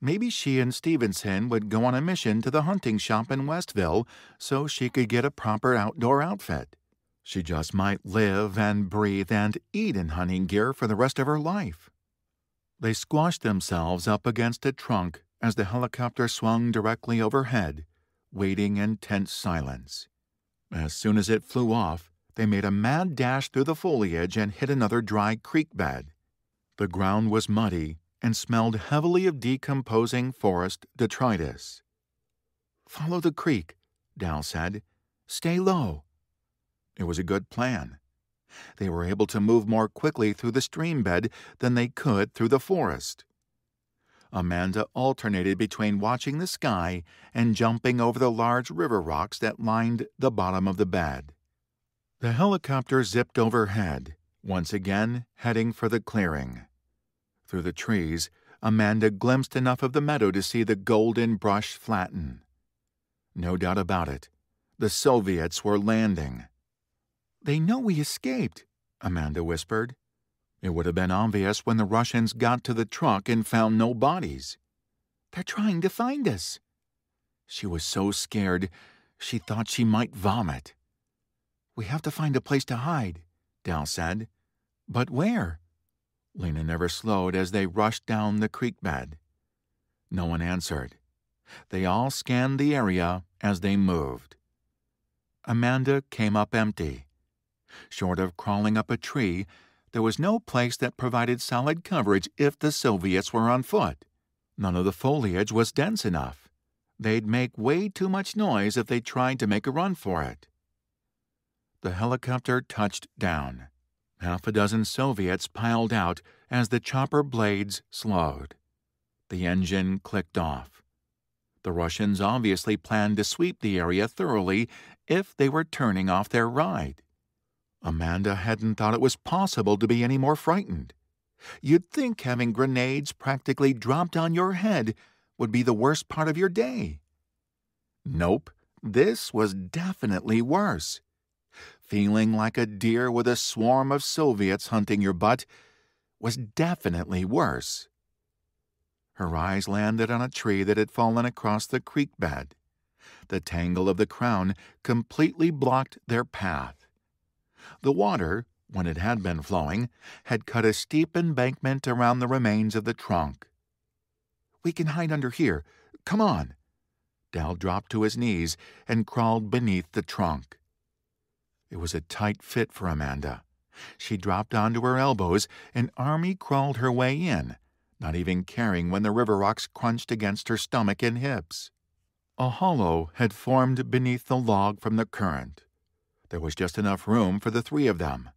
Maybe she and Stevenson would go on a mission to the hunting shop in Westville so she could get a proper outdoor outfit. She just might live and breathe and eat in hunting gear for the rest of her life. They squashed themselves up against a trunk as the helicopter swung directly overhead, waiting in tense silence. As soon as it flew off, they made a mad dash through the foliage and hit another dry creek bed. The ground was muddy and smelled heavily of decomposing forest detritus. Follow the creek, Dal said. Stay low. It was a good plan. They were able to move more quickly through the stream bed than they could through the forest. Amanda alternated between watching the sky and jumping over the large river rocks that lined the bottom of the bed. The helicopter zipped overhead, once again heading for the clearing. Through the trees, Amanda glimpsed enough of the meadow to see the golden brush flatten. No doubt about it, the Soviets were landing. They know we escaped, Amanda whispered. It would have been obvious when the Russians got to the truck and found no bodies. They're trying to find us. She was so scared, she thought she might vomit. We have to find a place to hide, Dal said. But where? Lena never slowed as they rushed down the creek bed. No one answered. They all scanned the area as they moved. Amanda came up empty. Short of crawling up a tree, there was no place that provided solid coverage if the Soviets were on foot. None of the foliage was dense enough. They'd make way too much noise if they tried to make a run for it. The helicopter touched down. Half a dozen Soviets piled out as the chopper blades slowed. The engine clicked off. The Russians obviously planned to sweep the area thoroughly if they were turning off their ride. Amanda hadn't thought it was possible to be any more frightened. You'd think having grenades practically dropped on your head would be the worst part of your day. Nope, this was definitely worse. Feeling like a deer with a swarm of Soviets hunting your butt was definitely worse. Her eyes landed on a tree that had fallen across the creek bed. The tangle of the crown completely blocked their path. The water, when it had been flowing, had cut a steep embankment around the remains of the trunk. "We can hide under here. Come on." Dal dropped to his knees and crawled beneath the trunk. It was a tight fit for Amanda. She dropped onto her elbows and army crawled her way in, not even caring when the river rocks crunched against her stomach and hips. A hollow had formed beneath the log from the current. There was just enough room for the three of them.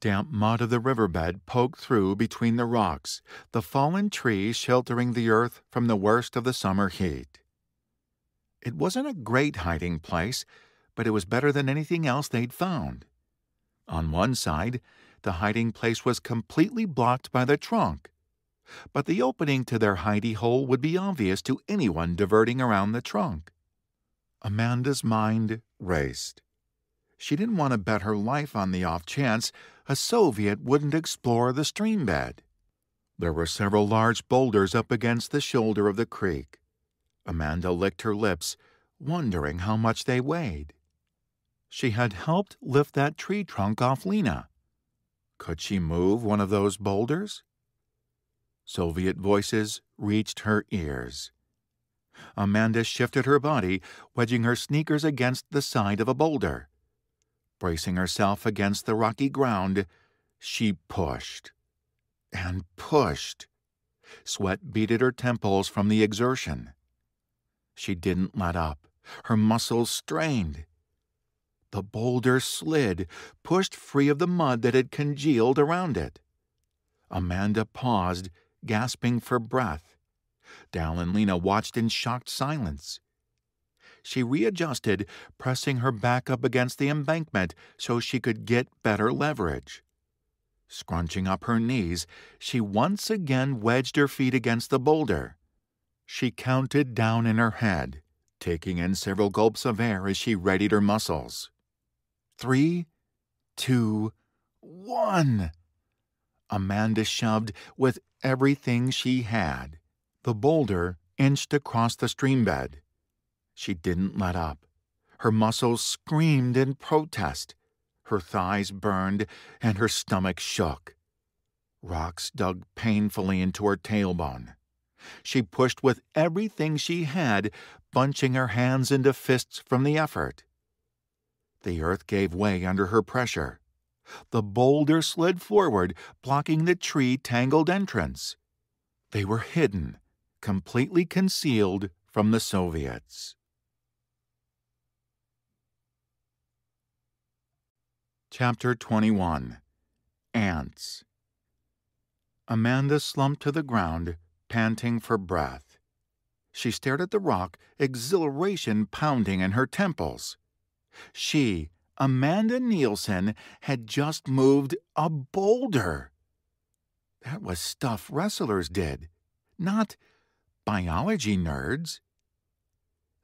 Damp mud of the riverbed poked through between the rocks, the fallen trees sheltering the earth from the worst of the summer heat. It wasn't a great hiding place, but it was better than anything else they'd found. On one side, the hiding place was completely blocked by the trunk, but the opening to their hidey hole would be obvious to anyone diverting around the trunk. Amanda's mind raced. She didn't want to bet her life on the off chance a Soviet wouldn't explore the stream bed. There were several large boulders up against the shoulder of the creek. Amanda licked her lips, wondering how much they weighed. She had helped lift that tree trunk off Lena. Could she move one of those boulders? Soviet voices reached her ears. Amanda shifted her body, wedging her sneakers against the side of a boulder. Bracing herself against the rocky ground, she pushed. And pushed. Sweat beaded her temples from the exertion. She didn't let up. Her muscles strained. The boulder slid, pushed free of the mud that had congealed around it. Amanda paused, gasping for breath. Dal and Lena watched in shocked silence. She readjusted, pressing her back up against the embankment so she could get better leverage. Scrunching up her knees, she once again wedged her feet against the boulder. She counted down in her head, taking in several gulps of air as she readied her muscles. 3, 2, 1! Amanda shoved with everything she had. The boulder inched across the streambed. She didn't let up. Her muscles screamed in protest. Her thighs burned and her stomach shook. Rocks dug painfully into her tailbone. She pushed with everything she had, bunching her hands into fists from the effort. The earth gave way under her pressure. The boulder slid forward, blocking the tree-tangled entrance. They were hidden, completely concealed from the Soviets. Chapter 21. Ants. Amanda slumped to the ground, panting for breath. She stared at the rock, exhilaration pounding in her temples. She, Amanda Nielsen, had just moved a boulder. That was stuff wrestlers did, not biology nerds.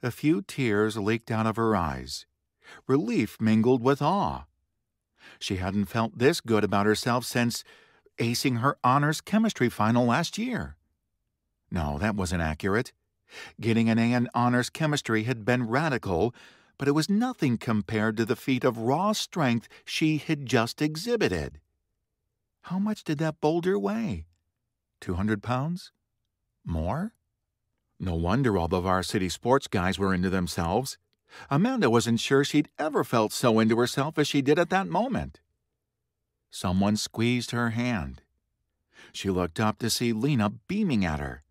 A few tears leaked out of her eyes. Relief mingled with awe. She hadn't felt this good about herself since acing her honors chemistry final last year. No, that wasn't accurate. Getting an A in honors chemistry had been radical, but it was nothing compared to the feat of raw strength she had just exhibited. How much did that boulder weigh? 200 pounds? More? No wonder all the varsity sports guys were into themselves. Amanda wasn't sure she'd ever felt so into herself as she did at that moment. Someone squeezed her hand. She looked up to see Lena beaming at her.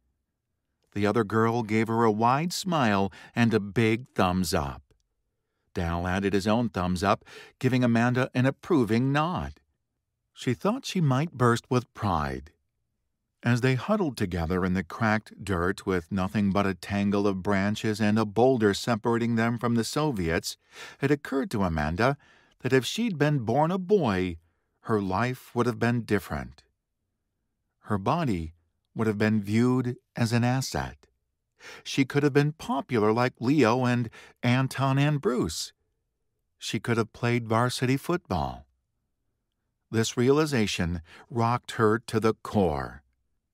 The other girl gave her a wide smile and a big thumbs up. Dal added his own thumbs up, giving Amanda an approving nod. She thought she might burst with pride. As they huddled together in the cracked dirt with nothing but a tangle of branches and a boulder separating them from the Soviets, it occurred to Amanda that if she'd been born a boy, her life would have been different. Her body would have been viewed as an asset. She could have been popular like Leo and Anton and Bruce. She could have played varsity football. This realization rocked her to the core.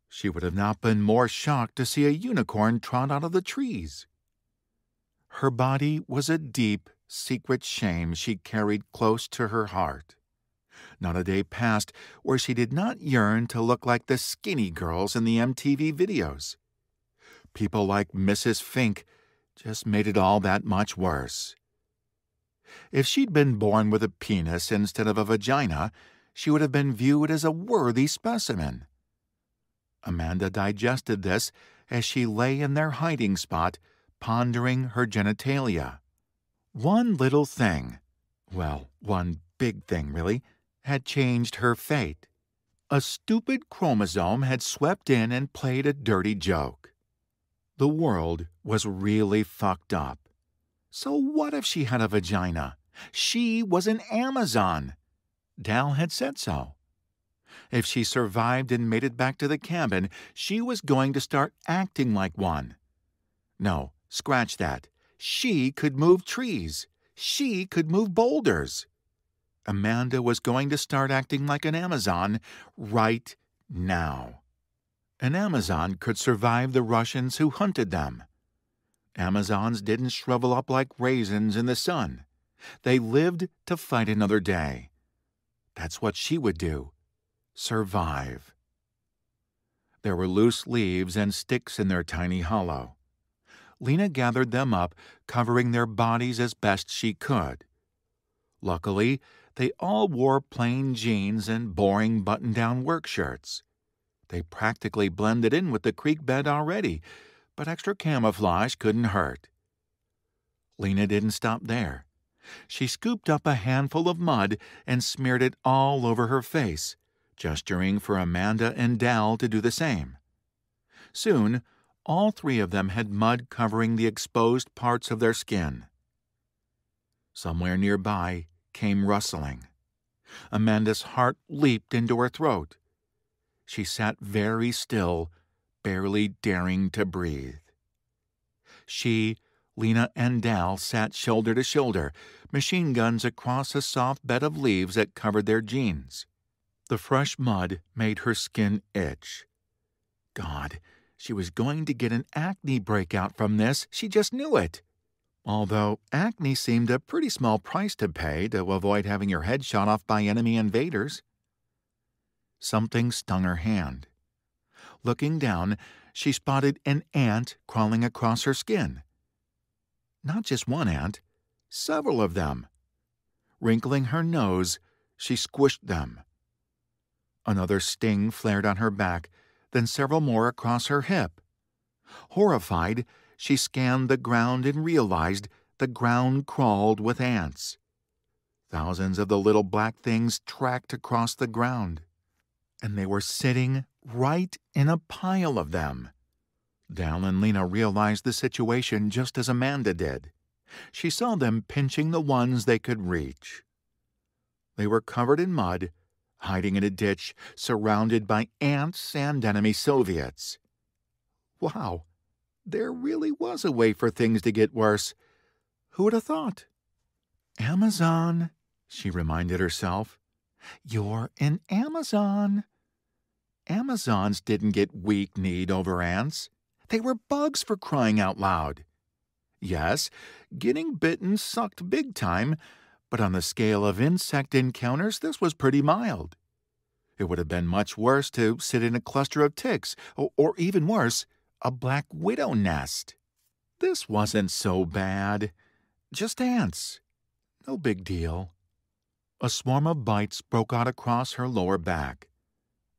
She would have not been more shocked to see a unicorn trot out of the trees. Her body was a deep, secret shame she carried close to her heart. Not a day passed where she did not yearn to look like the skinny girls in the MTV videos. People like Mrs. Fink just made it all that much worse. If she'd been born with a penis instead of a vagina, she would have been viewed as a worthy specimen. Amanda digested this as she lay in their hiding spot, pondering her genitalia. One little thing, well, one big thing really, had changed her fate. A stupid chromosome had swept in and played a dirty joke. The world was really fucked up. So what if she had a vagina? She was an Amazon. Dal had said so. If she survived and made it back to the cabin, she was going to start acting like one. No, scratch that. She could move trees. She could move boulders. Amanda was going to start acting like an Amazon right now. An Amazon could survive the Russians who hunted them. Amazons didn't shrivel up like raisins in the sun. They lived to fight another day. That's what she would do. Survive. There were loose leaves and sticks in their tiny hollow. Lena gathered them up, covering their bodies as best she could. Luckily, they all wore plain jeans and boring button-down work shirts. They practically blended in with the creek bed already, but extra camouflage couldn't hurt. Lena didn't stop there. She scooped up a handful of mud and smeared it all over her face, gesturing for Amanda and Dal to do the same. Soon, all three of them had mud covering the exposed parts of their skin. Somewhere nearby came rustling. Amanda's heart leaped into her throat. She sat very still, barely daring to breathe. She, Lena, and Dal sat shoulder to shoulder, machine guns across a soft bed of leaves that covered their jeans. The fresh mud made her skin itch. God, she was going to get an acne breakout from this. She just knew it. Although acne seemed a pretty small price to pay to avoid having your head shot off by enemy invaders. Something stung her hand. Looking down, she spotted an ant crawling across her skin. Not just one ant, several of them. Wrinkling her nose, she squished them. Another sting flared on her back, then several more across her hip. Horrified, she scanned the ground and realized the ground crawled with ants. Thousands of the little black things tracked across the ground, and they were sitting right in a pile of them. Dal and Lena realized the situation just as Amanda did. She saw them pinching the ones they could reach. They were covered in mud, hiding in a ditch, surrounded by ants and enemy Soviets. Wow, there really was a way for things to get worse. Who would have thought? Amazon, she reminded herself. You're an Amazon. Amazons didn't get weak-kneed over ants. They were bugs for crying out loud. Yes, getting bitten sucked big time, but on the scale of insect encounters, this was pretty mild. It would have been much worse to sit in a cluster of ticks, or even worse, a black widow nest. This wasn't so bad. Just ants. No big deal. A swarm of bites broke out across her lower back.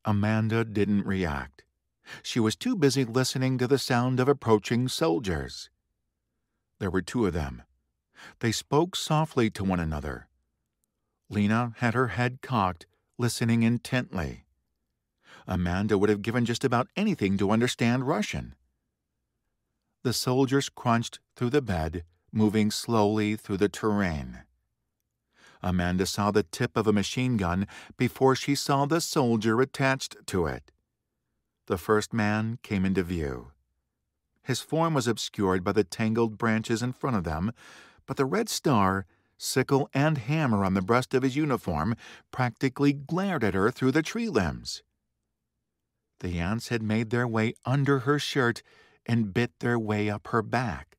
Amanda didn't react. She was too busy listening to the sound of approaching soldiers. There were two of them. They spoke softly to one another. Lena had her head cocked, listening intently. Amanda would have given just about anything to understand Russian. The soldiers crunched through the bed, moving slowly through the terrain. Amanda saw the tip of a machine gun before she saw the soldier attached to it. The first man came into view. His form was obscured by the tangled branches in front of them, but the red star, sickle and hammer on the breast of his uniform, practically glared at her through the tree limbs. The ants had made their way under her shirt and bit their way up her back.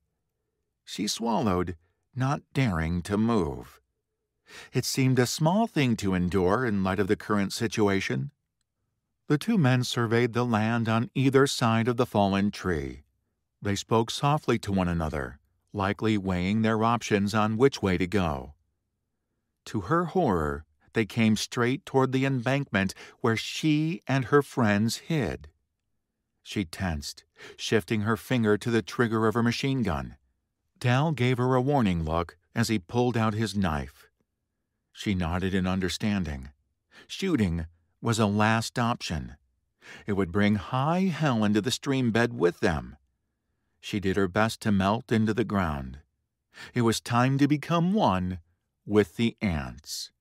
She swallowed, not daring to move. It seemed a small thing to endure in light of the current situation. The two men surveyed the land on either side of the fallen tree. They spoke softly to one another, likely weighing their options on which way to go. To her horror, they came straight toward the embankment where she and her friends hid. She tensed, shifting her finger to the trigger of her machine gun. Dal gave her a warning look as he pulled out his knife. She nodded in understanding. Shooting was a last option. It would bring high hell into the stream bed with them. She did her best to melt into the ground. It was time to become one with the ants.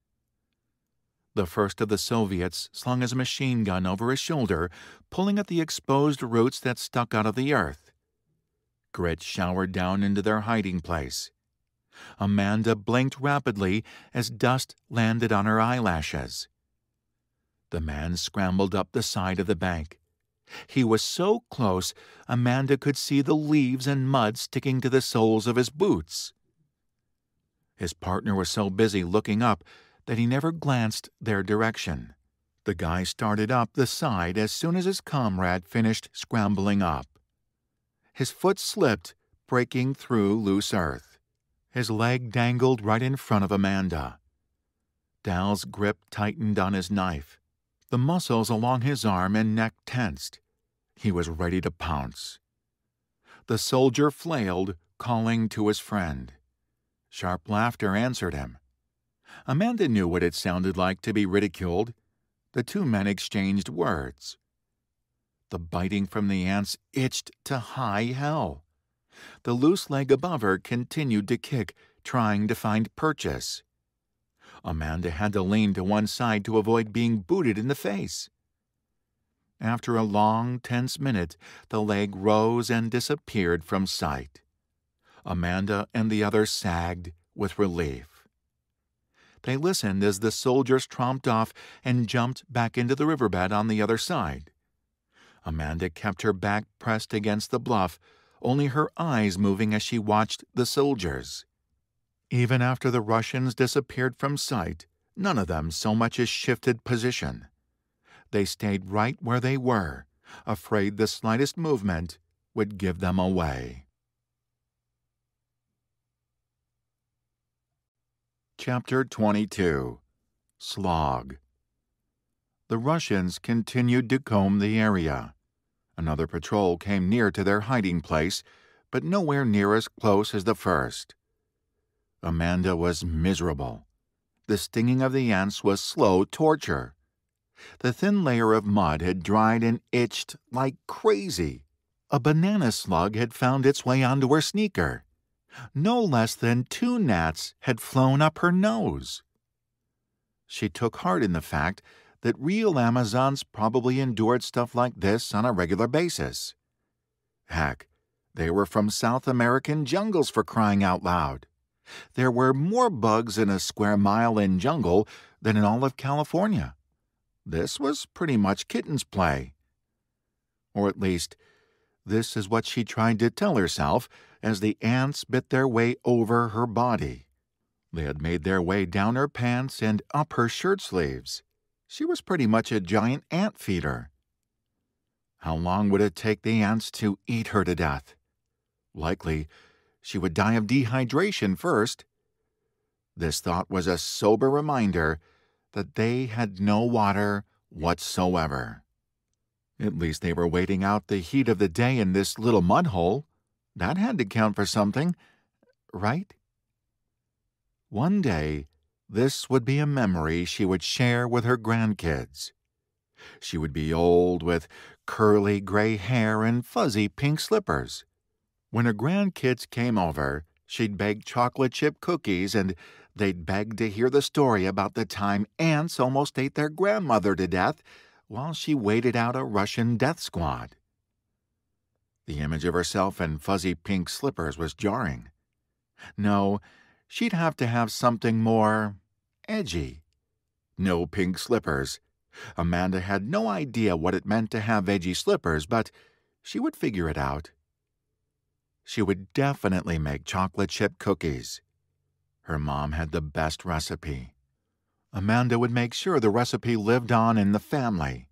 The first of the Soviets slung his machine gun over his shoulder, pulling at the exposed roots that stuck out of the earth. Grit showered down into their hiding place. Amanda blinked rapidly as dust landed on her eyelashes. The man scrambled up the side of the bank. He was so close, Amanda could see the leaves and mud sticking to the soles of his boots. His partner was so busy looking up that he never glanced their direction. The guy started up the side as soon as his comrade finished scrambling up. His foot slipped, breaking through loose earth. His leg dangled right in front of Amanda. Dal's grip tightened on his knife. The muscles along his arm and neck tensed. He was ready to pounce. The soldier flailed, calling to his friend. Sharp laughter answered him. Amanda knew what it sounded like to be ridiculed. The two men exchanged words. The biting from the ants itched to high hell. The loose leg above her continued to kick, trying to find purchase. Amanda had to lean to one side to avoid being booted in the face. After a long, tense minute, the leg rose and disappeared from sight. Amanda and the other sagged with relief. They listened as the soldiers tromped off and jumped back into the riverbed on the other side. Amanda kept her back pressed against the bluff, only her eyes moving as she watched the soldiers. Even after the Russians disappeared from sight, none of them so much as shifted position. They stayed right where they were, afraid the slightest movement would give them away. Chapter 22. Slog. The Russians continued to comb the area. Another patrol came near to their hiding place, but nowhere near as close as the first. Amanda was miserable. The stinging of the ants was slow torture. The thin layer of mud had dried and itched like crazy. A banana slug had found its way onto her sneaker. No less than 2 gnats had flown up her nose. She took heart in the fact that real Amazons probably endured stuff like this on a regular basis. Heck, they were from South American jungles for crying out loud. There were more bugs in a square mile in jungle than in all of California. This was pretty much kitten's play. Or at least, this is what she tried to tell herself as the ants bit their way over her body. They had made their way down her pants and up her shirt sleeves. She was pretty much a giant ant feeder. How long would it take the ants to eat her to death? Likely, she would die of dehydration first. This thought was a sober reminder that they had no water whatsoever. At least they were waiting out the heat of the day in this little mud hole. That had to count for something, right? One day, this would be a memory she would share with her grandkids. She would be old with curly gray hair and fuzzy pink slippers. When her grandkids came over, she'd bake chocolate chip cookies and they'd beg to hear the story about the time ants almost ate their grandmother to death while she waited out a Russian death squad. The image of herself in fuzzy pink slippers was jarring. No, she'd have to have something more edgy. No pink slippers. Amanda had no idea what it meant to have edgy slippers, but she would figure it out. She would definitely make chocolate chip cookies. Her mom had the best recipe. Amanda would make sure the recipe lived on in the family,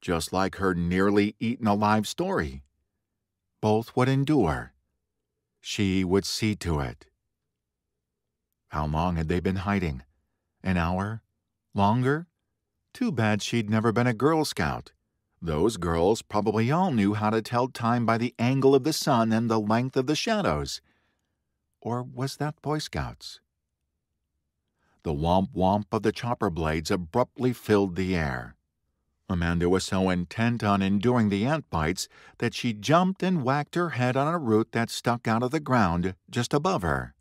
just like her nearly eaten alive story. Both would endure. She would see to it. How long had they been hiding? An hour? Longer? Too bad she'd never been a Girl Scout. Those girls probably all knew how to tell time by the angle of the sun and the length of the shadows. Or was that Boy Scouts? The womp-womp of the chopper blades abruptly filled the air. Amanda was so intent on enduring the ant bites that she jumped and whacked her head on a root that stuck out of the ground just above her.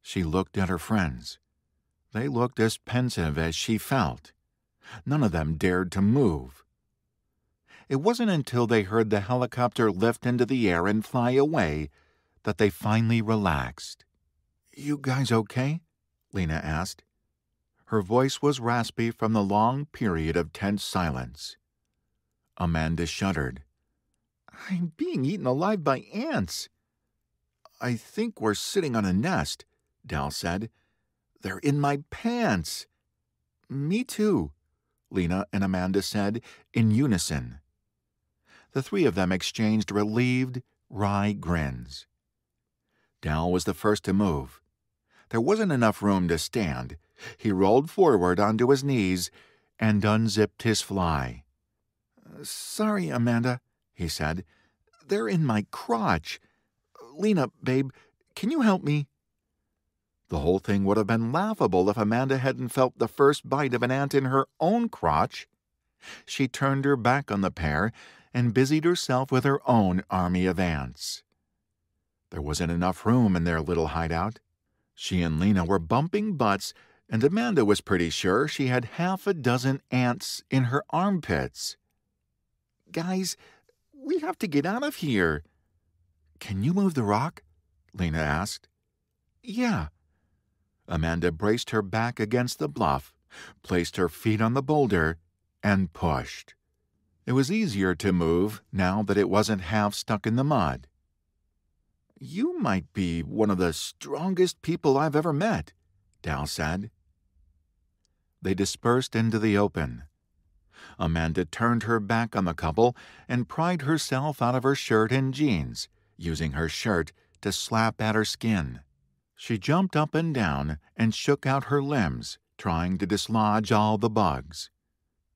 She looked at her friends. They looked as pensive as she felt. None of them dared to move. It wasn't until they heard the helicopter lift into the air and fly away that they finally relaxed. "You guys okay?" Lena asked. Her voice was raspy from the long period of tense silence. Amanda shuddered. "I'm being eaten alive by ants." "I think we're sitting on a nest," Dal said. "They're in my pants." "Me too," Lena and Amanda said in unison. The three of them exchanged relieved, wry grins. Dal was the first to move. There wasn't enough room to stand. He rolled forward onto his knees and unzipped his fly. "Sorry, Amanda," he said. "They're in my crotch. Lena, babe, can you help me?" The whole thing would have been laughable if Amanda hadn't felt the first bite of an ant in her own crotch. She turned her back on the pair and busied herself with her own army of ants. There wasn't enough room in their little hideout. She and Lena were bumping butts, and Amanda was pretty sure she had half a dozen ants in her armpits. "Guys, we have to get out of here." "Can you move the rock?" Lena asked. "Yeah." Amanda braced her back against the bluff, placed her feet on the boulder, and pushed. It was easier to move now that it wasn't half stuck in the mud. "You might be one of the strongest people I've ever met," Dal said. They dispersed into the open. Amanda turned her back on the couple and pried herself out of her shirt and jeans, using her shirt to slap at her skin. She jumped up and down and shook out her limbs, trying to dislodge all the bugs.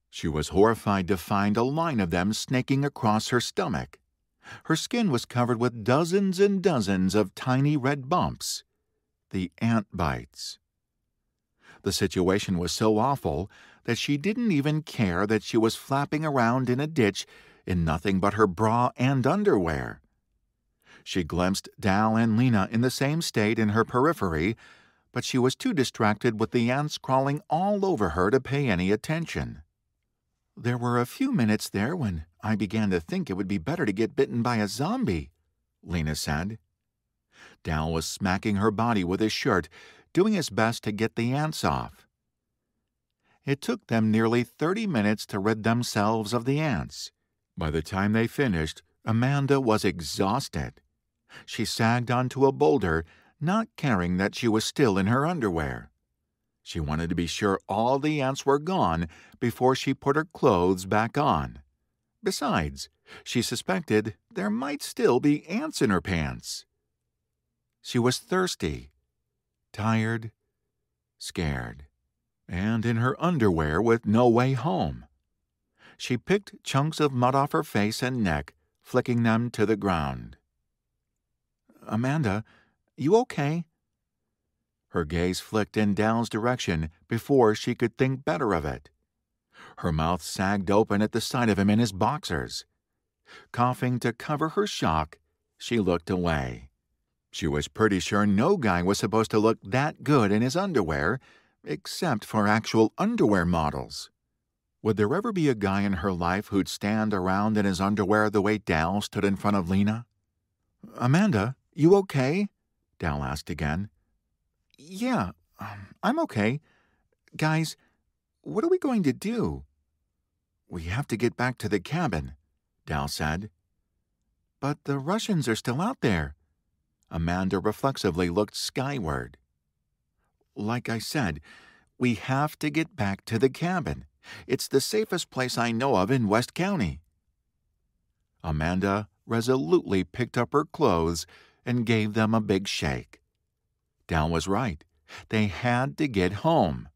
She was horrified to find a line of them snaking across her stomach. Her skin was covered with dozens and dozens of tiny red bumps. The ant bites. The situation was so awful that she didn't even care that she was flapping around in a ditch in nothing but her bra and underwear. She glimpsed Dal and Lena in the same state in her periphery, but she was too distracted with the ants crawling all over her to pay any attention. "There were a few minutes there when I began to think it would be better to get bitten by a zombie," Lena said. Dal was smacking her body with his shirt, doing his best to get the ants off. It took them nearly 30 minutes to rid themselves of the ants. By the time they finished, Amanda was exhausted. She sagged onto a boulder, not caring that she was still in her underwear. She wanted to be sure all the ants were gone before she put her clothes back on. Besides, she suspected there might still be ants in her pants. She was thirsty, tired, scared, and in her underwear with no way home. She picked chunks of mud off her face and neck, flicking them to the ground. "Amanda, you okay?" Her gaze flicked in Dal's direction before she could think better of it. Her mouth sagged open at the sight of him in his boxers. Coughing to cover her shock, she looked away. She was pretty sure no guy was supposed to look that good in his underwear, except for actual underwear models. Would there ever be a guy in her life who'd stand around in his underwear the way Dal stood in front of Lena? "Amanda, you okay?" Dal asked again. "Yeah, I'm okay. Guys, what are we going to do?" "We have to get back to the cabin," Dal said. "But the Russians are still out there." Amanda reflexively looked skyward. "Like I said, we have to get back to the cabin. It's the safest place I know of in West County." Amanda resolutely picked up her clothes and gave them a big shake. Dal was right. They had to get home.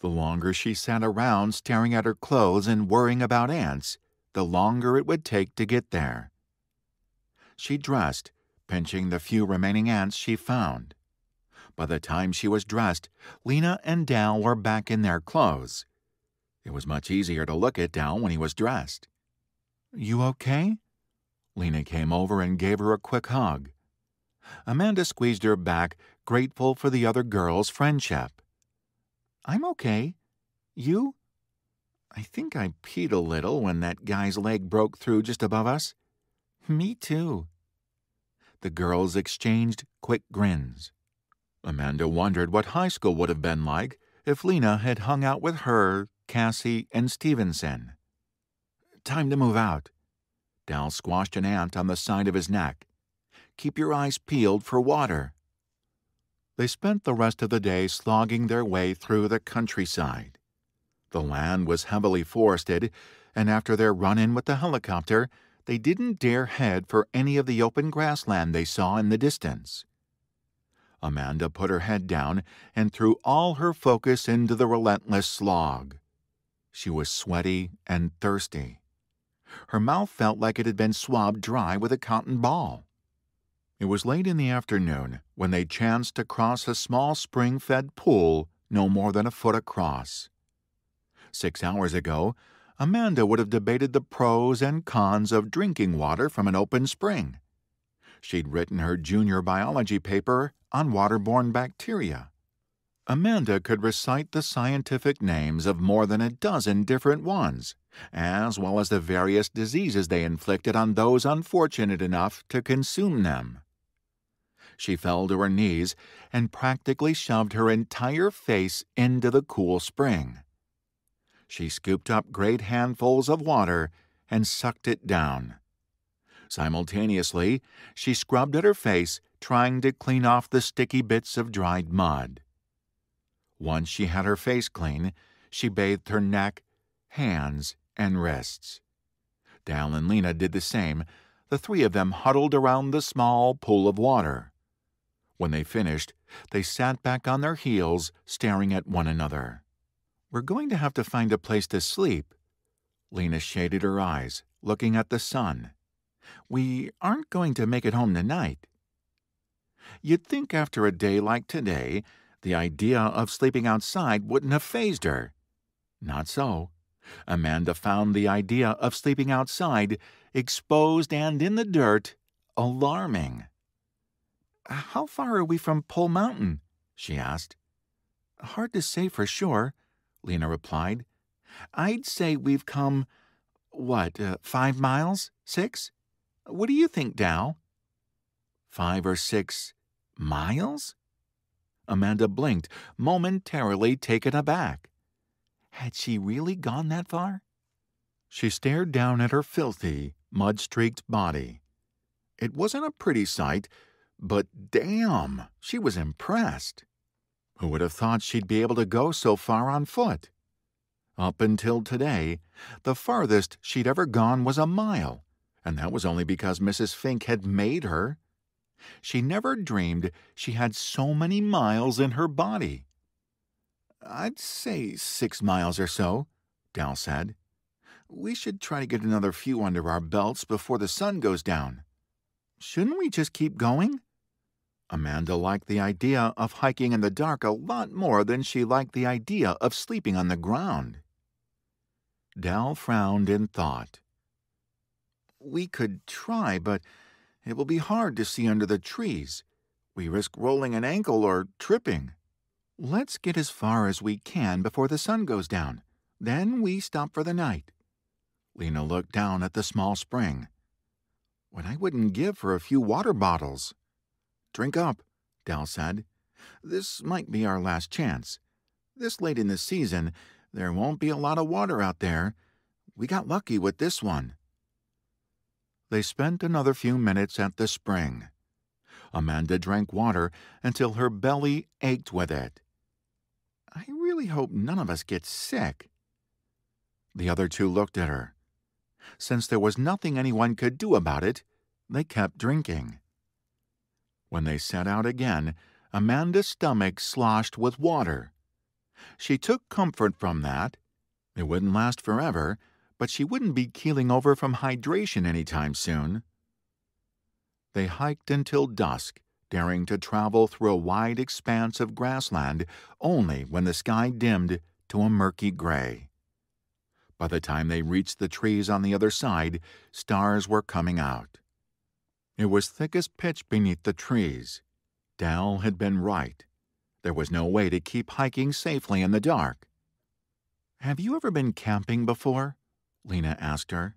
The longer she sat around staring at her clothes and worrying about ants, the longer it would take to get there. She dressed, pinching the few remaining ants she found. By the time she was dressed, Lena and Dal were back in their clothes. It was much easier to look at Dal when he was dressed. "You okay?" Lena came over and gave her a quick hug. Amanda squeezed her back, grateful for the other girl's friendship. "I'm okay. You?" "I think I peed a little when that guy's leg broke through just above us." "Me too." The girls exchanged quick grins. Amanda wondered what high school would have been like if Lena had hung out with her, Cassie, and Stevenson. "Time to move out." Dal squashed an ant on the side of his neck. "Keep your eyes peeled for water." They spent the rest of the day slogging their way through the countryside. The land was heavily forested, and after their run-in with the helicopter, they didn't dare head for any of the open grassland they saw in the distance. Amanda put her head down and threw all her focus into the relentless slog. She was sweaty and thirsty. Her mouth felt like it had been swabbed dry with a cotton ball. It was late in the afternoon when they chanced to cross a small spring-fed pool no more than a foot across. 6 hours ago, Amanda would have debated the pros and cons of drinking water from an open spring. She'd written her junior biology paper on waterborne bacteria. Amanda could recite the scientific names of more than a dozen different ones, as well as the various diseases they inflicted on those unfortunate enough to consume them. She fell to her knees and practically shoved her entire face into the cool spring. She scooped up great handfuls of water and sucked it down. Simultaneously, she scrubbed at her face, trying to clean off the sticky bits of dried mud. Once she had her face clean, she bathed her neck, hands, and wrists. Dal and Lena did the same, the three of them huddled around the small pool of water. When they finished, they sat back on their heels, staring at one another. "We're going to have to find a place to sleep." Lena shaded her eyes, looking at the sun. "We aren't going to make it home tonight." You'd think after a day like today, the idea of sleeping outside wouldn't have fazed her. Not so. Amanda found the idea of sleeping outside, exposed and in the dirt, alarming. "How far are we from Pole Mountain?" she asked. "Hard to say for sure," Lena replied. "I'd say we've come, 5 miles? 6? What do you think, Dal?" 5 or 6 miles? Amanda blinked, momentarily taken aback. Had she really gone that far? She stared down at her filthy, mud-streaked body. It wasn't a pretty sight, but damn, she was impressed. Who would have thought she'd be able to go so far on foot? Up until today, the farthest she'd ever gone was a mile, and that was only because Mrs. Fink had made her. She never dreamed she had so many miles in her body. "I'd say 6 miles or so," Dal said. "We should try to get another few under our belts before the sun goes down. Shouldn't we just keep going?" Amanda liked the idea of hiking in the dark a lot more than she liked the idea of sleeping on the ground. Dal frowned in thought. "We could try, but it will be hard to see under the trees. We risk rolling an ankle or tripping. Let's get as far as we can before the sun goes down. Then we stop for the night." Lena looked down at the small spring. "What I wouldn't give for a few water bottles." "Drink up," Dal said. "This might be our last chance. This late in the season, there won't be a lot of water out there. We got lucky with this one." They spent another few minutes at the spring. Amanda drank water until her belly ached with it. "I really hope none of us get sick." The other two looked at her. Since there was nothing anyone could do about it, they kept drinking. When they set out again, Amanda's stomach sloshed with water. She took comfort from that. It wouldn't last forever, but she wouldn't be keeling over from hydration anytime soon. They hiked until dusk, daring to travel through a wide expanse of grassland only when the sky dimmed to a murky gray. By the time they reached the trees on the other side, stars were coming out. It was thick as pitch beneath the trees. Dal had been right. There was no way to keep hiking safely in the dark. "Have you ever been camping before?" Lena asked her.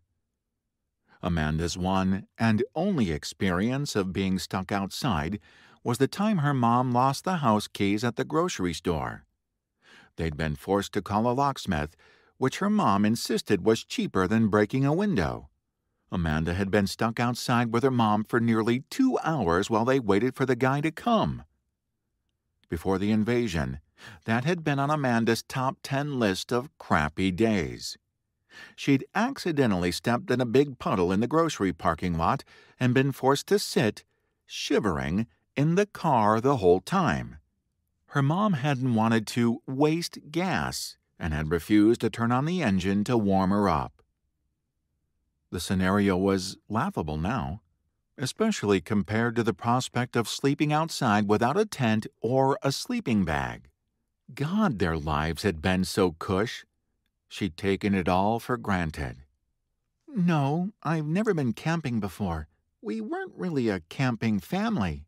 Amanda's one and only experience of being stuck outside was the time her mom lost the house keys at the grocery store. They'd been forced to call a locksmith, which her mom insisted was cheaper than breaking a window. Amanda had been stuck outside with her mom for nearly 2 hours while they waited for the guy to come. Before the invasion, that had been on Amanda's top 10 list of crappy days. She'd accidentally stepped in a big puddle in the grocery parking lot and been forced to sit, shivering, in the car the whole time. Her mom hadn't wanted to waste gas and had refused to turn on the engine to warm her up. The scenario was laughable now, especially compared to the prospect of sleeping outside without a tent or a sleeping bag. God, their lives had been so cush. She'd taken it all for granted. "No, I've never been camping before. We weren't really a camping family."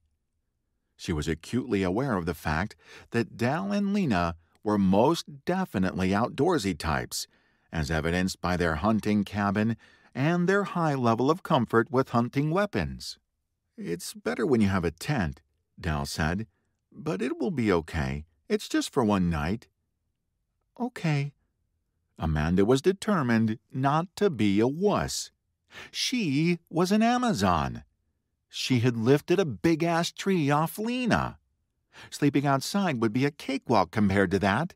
She was acutely aware of the fact that Dal and Lena were most definitely outdoorsy types, as evidenced by their hunting cabin and their high level of comfort with hunting weapons. "It's better when you have a tent," Dal said, "but it will be okay. It's just for one night." "Okay." Amanda was determined not to be a wuss. She was an Amazon. She had lifted a big-ass tree off Lena. Sleeping outside would be a cakewalk compared to that.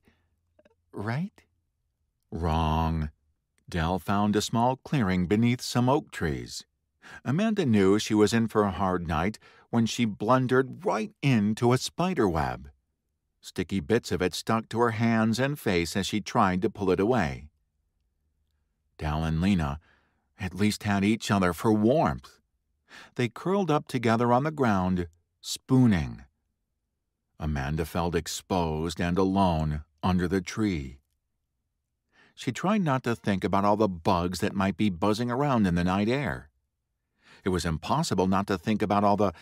Right? Wrong. Dal found a small clearing beneath some oak trees. Amanda knew she was in for a hard night when she blundered right into a spider web. Sticky bits of it stuck to her hands and face as she tried to pull it away. Dal and Lena at least had each other for warmth. They curled up together on the ground, spooning. Amanda felt exposed and alone under the tree. She tried not to think about all the bugs that might be buzzing around in the night air. It was impossible not to think about all the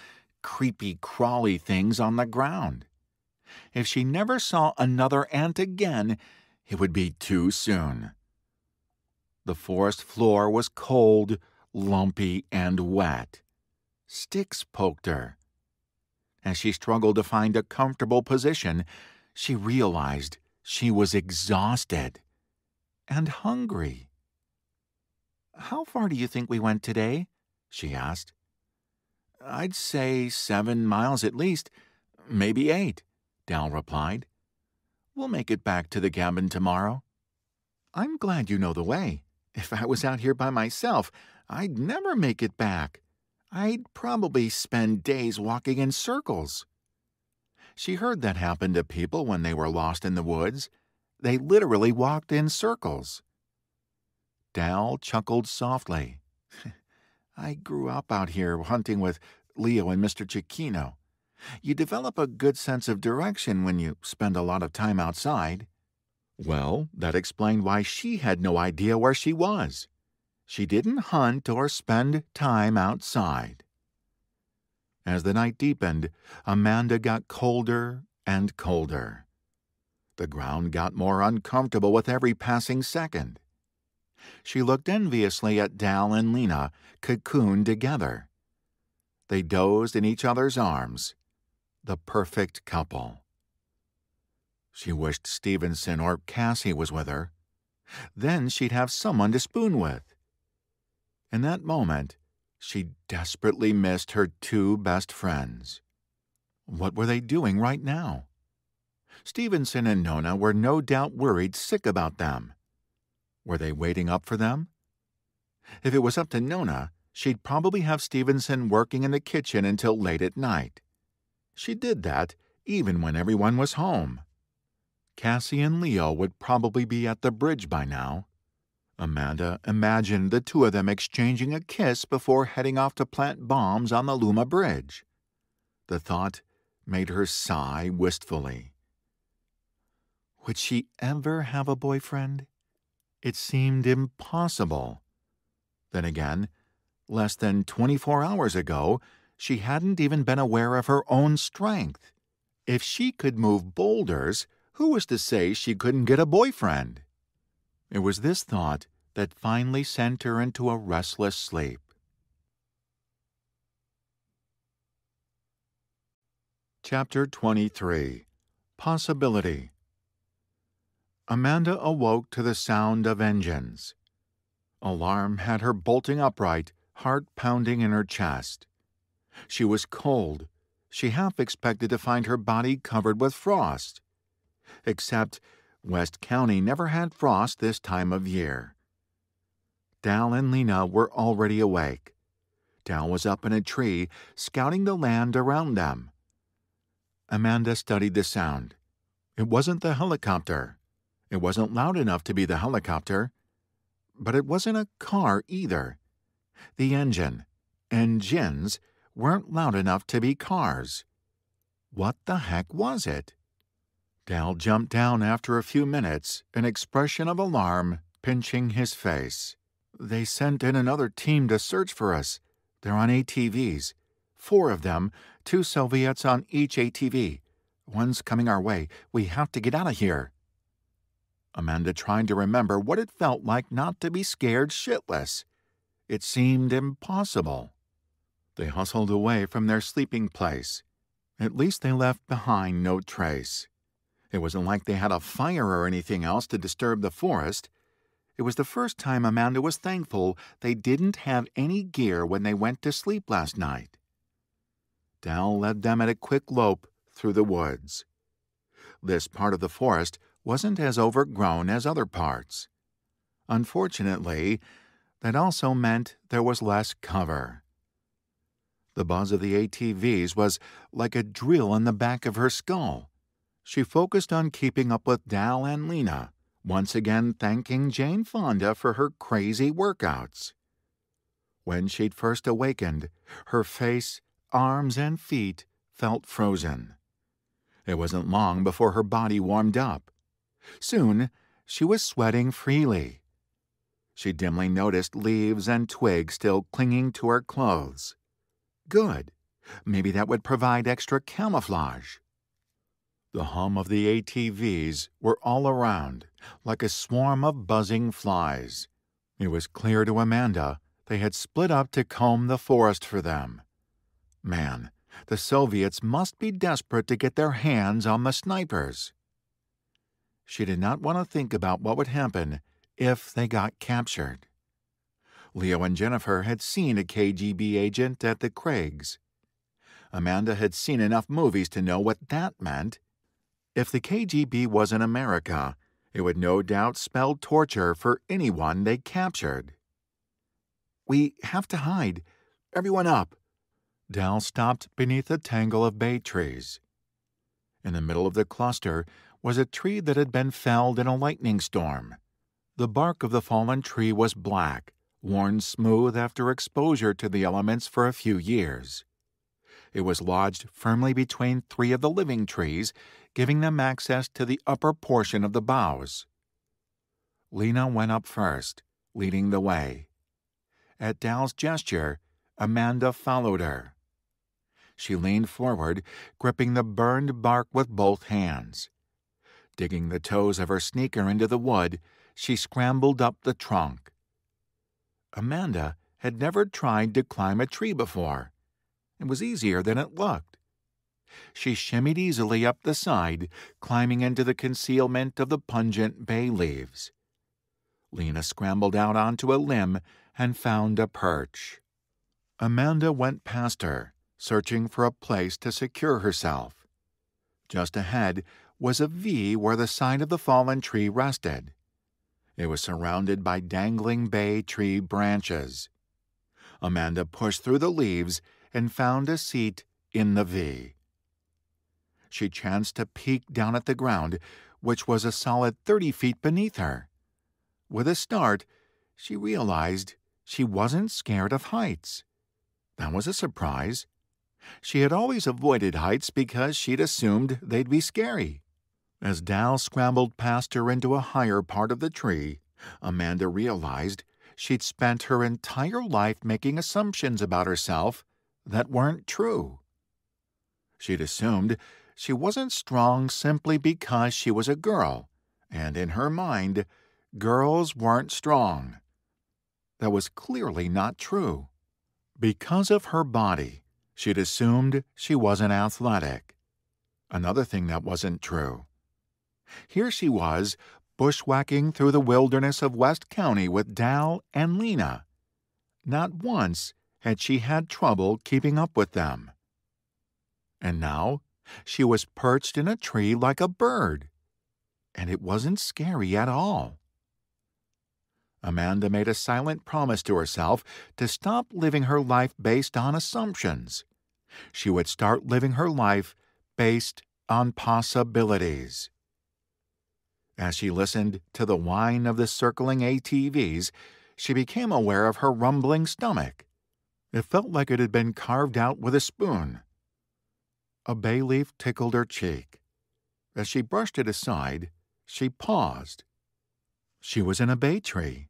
creepy, crawly things on the ground. If she never saw another ant again, it would be too soon. The forest floor was cold, lumpy, and wet. Sticks poked her. As she struggled to find a comfortable position, she realized she was exhausted and hungry. "How far do you think we went today?" she asked. "I'd say 7 miles at least, maybe 8. Dal replied. "We'll make it back to the cabin tomorrow." I'm glad you know the way. If I was out here by myself, I'd never make it back. I'd probably spend days walking in circles." She heard that happen to people when they were lost in the woods. They literally walked in circles. Dal chuckled softly. "I grew up out here hunting with Leo and Mr. Chiquino. You develop a good sense of direction when you spend a lot of time outside." Well, that explained why she had no idea where she was. She didn't hunt or spend time outside. As the night deepened, Amanda got colder and colder. The ground got more uncomfortable with every passing second. She looked enviously at Dal and Lena, cocooned together. They dozed in each other's arms. The perfect couple. She wished Stevenson or Cassie was with her. Then she'd have someone to spoon with. In that moment, she desperately missed her two best friends. What were they doing right now? Stevenson and Nona were no doubt worried sick about them. Were they waiting up for them? If it was up to Nona, she'd probably have Stevenson working in the kitchen until late at night. She did that even when everyone was home. Cassie and Leo would probably be at the bridge by now. Amanda imagined the two of them exchanging a kiss before heading off to plant bombs on the Luma Bridge. The thought made her sigh wistfully. Would she ever have a boyfriend? It seemed impossible. Then again, less than 24 hours ago, she hadn't even been aware of her own strength. If she could move boulders, who was to say she couldn't get a boyfriend? It was this thought that finally sent her into a restless sleep. Chapter 23. Possibility. Amanda awoke to the sound of engines. Alarm had her bolting upright, heart pounding in her chest. She was cold. She half expected to find her body covered with frost. Except West County never had frost this time of year. Dal and Lena were already awake. Dal was up in a tree, scouting the land around them. Amanda studied the sound. It wasn't the helicopter. It wasn't loud enough to be the helicopter. But it wasn't a car either. The engines weren't loud enough to be cars. What the heck was it? Dal jumped down after a few minutes, an expression of alarm pinching his face. They sent in another team to search for us. They're on ATVs. 4 of them, 2 Soviets on each ATV. One's coming our way. We have to get out of here. Amanda tried to remember what it felt like not to be scared shitless. It seemed impossible. They hustled away from their sleeping place. At least they left behind no trace. It wasn't like they had a fire or anything else to disturb the forest. It was the first time Amanda was thankful they didn't have any gear when they went to sleep last night. Dal led them at a quick lope through the woods. This part of the forest wasn't as overgrown as other parts. Unfortunately, that also meant there was less cover. The buzz of the ATVs was like a drill in the back of her skull. She focused on keeping up with Dal and Lena, once again thanking Jane Fonda for her crazy workouts. When she'd first awakened, her face, arms, and feet felt frozen. It wasn't long before her body warmed up. Soon, she was sweating freely. She dimly noticed leaves and twigs still clinging to her clothes. Good. Maybe that would provide extra camouflage. The hum of the ATVs were all around, like a swarm of buzzing flies. It was clear to Amanda they had split up to comb the forest for them. Man, the Soviets must be desperate to get their hands on the snipers. She did not want to think about what would happen if they got captured. Leo and Jennifer had seen a KGB agent at the Craigs. Amanda had seen enough movies to know what that meant. If the KGB was in America, It would no doubt spell torture for anyone they captured. "We have to hide. Everyone up." Dal stopped beneath a tangle of bay trees. In the middle of the cluster was a tree that had been felled in a lightning storm. The bark of the fallen tree was black, worn smooth after exposure to the elements for a few years. It was lodged firmly between three of the living trees, giving them access to the upper portion of the boughs. Lena went up first, leading the way. At Dal's gesture, Amanda followed her. She leaned forward, gripping the burned bark with both hands. Digging the toes of her sneaker into the wood, she scrambled up the trunk. Amanda had never tried to climb a tree before. It was easier than it looked. She shimmied easily up the side, climbing into the concealment of the pungent bay leaves. Lena scrambled out onto a limb and found a perch. Amanda went past her, searching for a place to secure herself. Just ahead was a V where the side of the fallen tree rested. It was surrounded by dangling bay tree branches. Amanda pushed through the leaves and found a seat in the V. She chanced to peek down at the ground, which was a solid 30 feet beneath her. With a start, she realized she wasn't scared of heights. That was a surprise. She had always avoided heights because she'd assumed they'd be scary. As Dal scrambled past her into a higher part of the tree, Amanda realized she'd spent her entire life making assumptions about herself that weren't true. She'd assumed she wasn't strong simply because she was a girl, and in her mind, girls weren't strong. That was clearly not true. Because of her body, she'd assumed she wasn't athletic. Another thing that wasn't true. Here she was, bushwhacking through the wilderness of West County with Dal and Lena. Not once had she had trouble keeping up with them. And now she was perched in a tree like a bird, and it wasn't scary at all. Amanda made a silent promise to herself to stop living her life based on assumptions. She would start living her life based on possibilities. As she listened to the whine of the circling ATVs, she became aware of her rumbling stomach. It felt like it had been carved out with a spoon. A bay leaf tickled her cheek. As she brushed it aside, she paused. She was in a bay tree.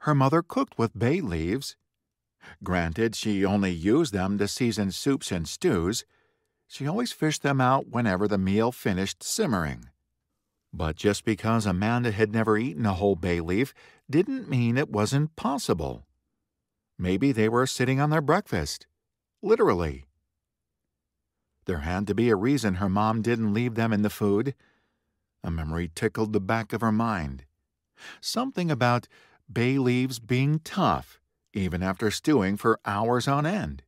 Her mother cooked with bay leaves. Granted, she only used them to season soups and stews. She always fished them out whenever the meal finished simmering. But just because Amanda had never eaten a whole bay leaf didn't mean it wasn't possible. Maybe they were sitting on their breakfast. Literally. There had to be a reason her mom didn't leave them in the food. A memory tickled the back of her mind. Something about bay leaves being tough, even after stewing for hours on end.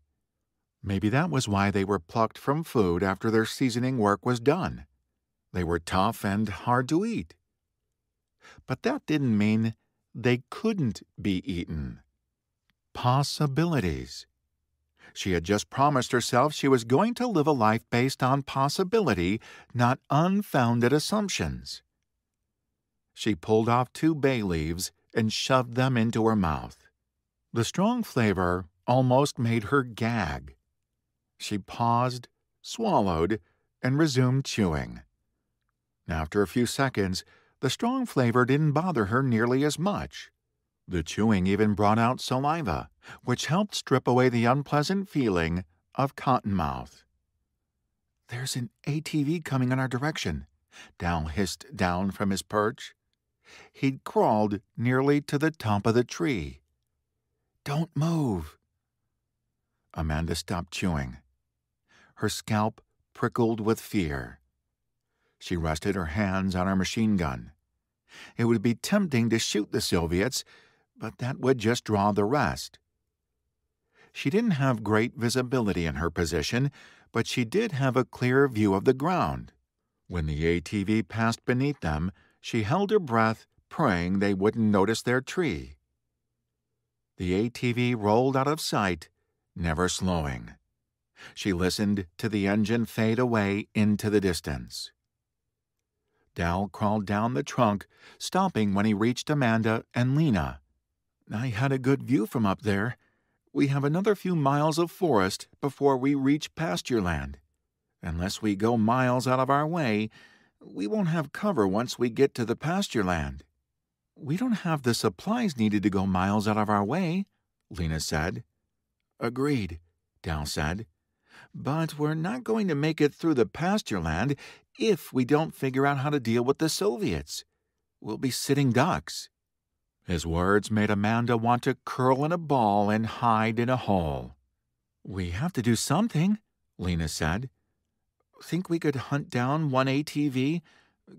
Maybe that was why they were plucked from food after their seasoning work was done. They were tough and hard to eat. But that didn't mean they couldn't be eaten. Possibilities. She had just promised herself she was going to live a life based on possibility, not unfounded assumptions. She pulled off 2 bay leaves and shoved them into her mouth. The strong flavor almost made her gag. She paused, swallowed, and resumed chewing. After a few seconds, the strong flavor didn't bother her nearly as much. The chewing even brought out saliva, which helped strip away the unpleasant feeling of cottonmouth. "There's an ATV coming in our direction," Dal hissed down from his perch. He'd crawled nearly to the top of the tree. "Don't move." Amanda stopped chewing. Her scalp prickled with fear. She rested her hands on her machine gun. It would be tempting to shoot the Soviets, but that would just draw the rest. She didn't have great visibility in her position, but she did have a clear view of the ground. When the ATV passed beneath them, She held her breath, praying they wouldn't notice their tree. The ATV rolled out of sight, never slowing. She listened to the engine fade away into the distance. Dal crawled down the trunk, stopping when he reached Amanda and Lena. "I had a good view from up there. We have another few miles of forest before we reach pasture land. Unless we go miles out of our way, we won't have cover once we get to the pasture land." "We don't have the supplies needed to go miles out of our way," Lena said. "Agreed," Dal said. "But we're not going to make it through the pasture land if we don't figure out how to deal with the Soviets. We'll be sitting ducks." His words made Amanda want to curl in a ball and hide in a hole. "We have to do something," Lena said. "Think we could hunt down one ATV,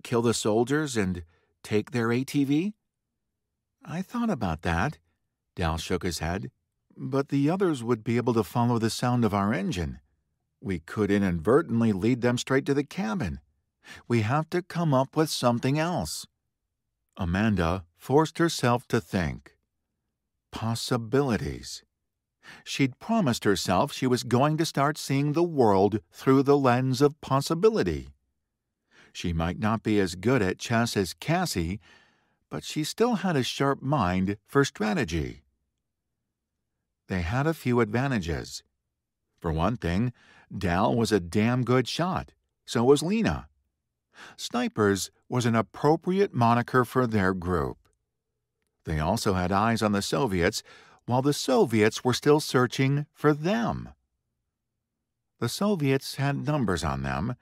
kill the soldiers, and take their ATV?" "I thought about that," Dal shook his head. "But the others would be able to follow the sound of our engine. We could inadvertently lead them straight to the cabin. We have to come up with something else." Amanda forced herself to think. Possibilities. She'd promised herself she was going to start seeing the world through the lens of possibility. She might not be as good at chess as Cassie, but she still had a sharp mind for strategy. They had a few advantages. For one thing, Dal was a damn good shot, so was Lena. Snipers was an appropriate moniker for their group. They also had eyes on the Soviets, while the Soviets were still searching for them. The Soviets had numbers on them.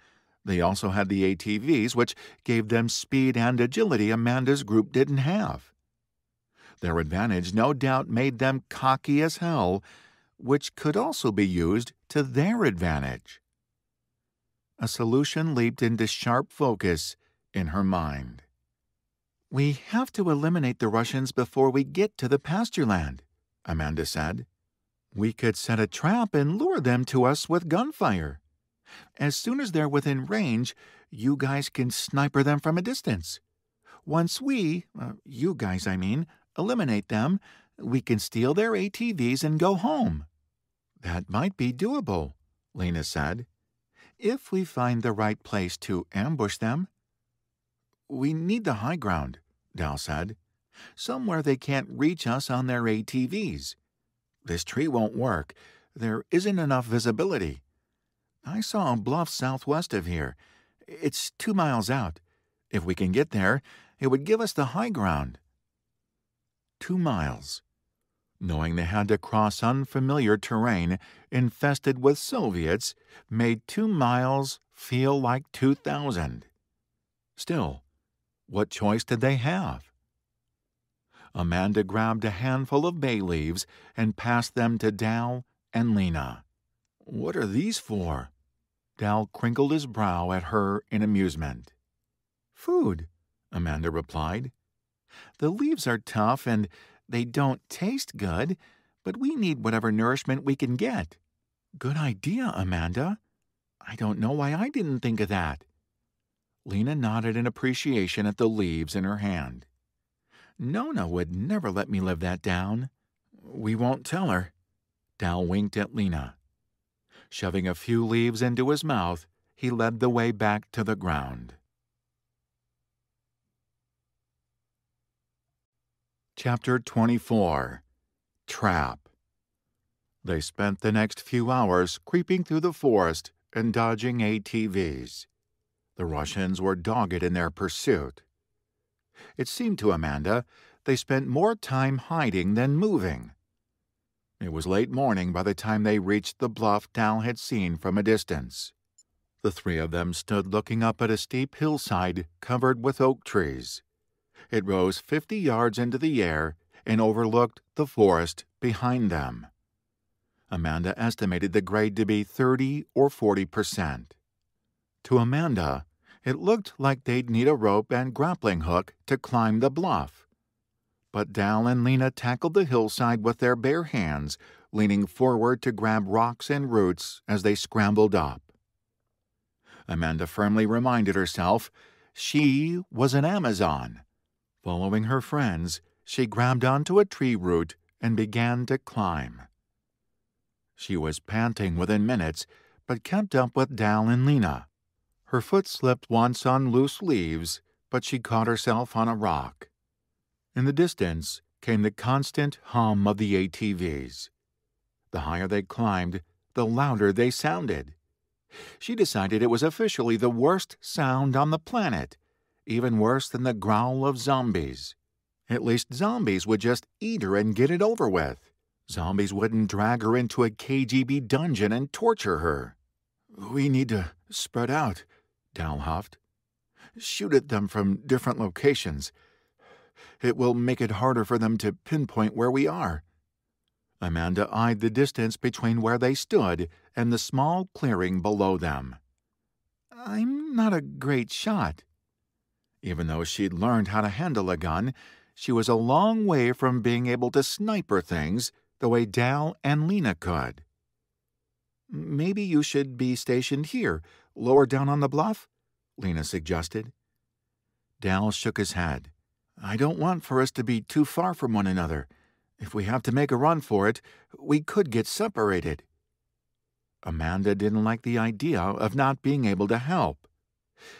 They also had the ATVs, which gave them speed and agility Amanda's group didn't have. Their advantage no doubt made them cocky as hell, which could also be used to their advantage. A solution leaped into sharp focus in her mind. "We have to eliminate the Russians before we get to the pasture land," Amanda said. "We could set a trap and lure them to us with gunfire. As soon as they're within range, you guys can sniper them from a distance. Once we, you guys I mean, eliminate them, we can steal their ATVs and go home." "That might be doable," Lena said, "if we find the right place to ambush them." "We need the high ground," Dal said. "Somewhere they can't reach us on their ATVs. This tree won't work. There isn't enough visibility. I saw a bluff southwest of here. It's 2 miles out. If we can get there, it would give us the high ground." 2 miles. Knowing they had to cross unfamiliar terrain infested with Soviets made 2 miles feel like 2,000. Still, what choice did they have? Amanda grabbed a handful of bay leaves and passed them to Dal and Lena. "What are these for?" Dal crinkled his brow at her in amusement. "Food," Amanda replied. "The leaves are tough and they don't taste good, but we need whatever nourishment we can get." "Good idea, Amanda. I don't know why I didn't think of that." Lena nodded in appreciation at the leaves in her hand. "Nona would never let me live that down." "We won't tell her." Dal winked at Lena. Shoving a few leaves into his mouth, he led the way back to the ground. Chapter 24. Trap. They spent the next few hours creeping through the forest and dodging ATVs. The Russians were dogged in their pursuit. It seemed to Amanda they spent more time hiding than moving. It was late morning by the time they reached the bluff Dal had seen from a distance. The three of them stood looking up at a steep hillside covered with oak trees. It rose 50 yards into the air and overlooked the forest behind them. Amanda estimated the grade to be 30 or 40%. To Amanda, it looked like they'd need a rope and grappling hook to climb the bluff. But Dal and Lena tackled the hillside with their bare hands, leaning forward to grab rocks and roots as they scrambled up. Amanda firmly reminded herself She was an Amazon. Following her friends, she grabbed onto a tree root and began to climb. She was panting within minutes, but kept up with Dal and Lena. Her foot slipped once on loose leaves, but she caught herself on a rock. In the distance came the constant hum of the ATVs. The higher they climbed, the louder they sounded. She decided it was officially the worst sound on the planet, even worse than the growl of zombies. At least zombies would just eat her and get it over with. Zombies wouldn't drag her into a KGB dungeon and torture her. "We need to spread out," Dal huffed. "Shoot at them from different locations. It will make it harder for them to pinpoint where we are." Amanda eyed the distance between where they stood and the small clearing below them. "I'm not a great shot." Even though she'd learned how to handle a gun, she was a long way from being able to sniper things the way Dal and Lena could. "Maybe you should be stationed here, lower down on the bluff," Lena suggested. Dal shook his head. "I don't want for us to be too far from one another. If we have to make a run for it, we could get separated." Amanda didn't like the idea of not being able to help.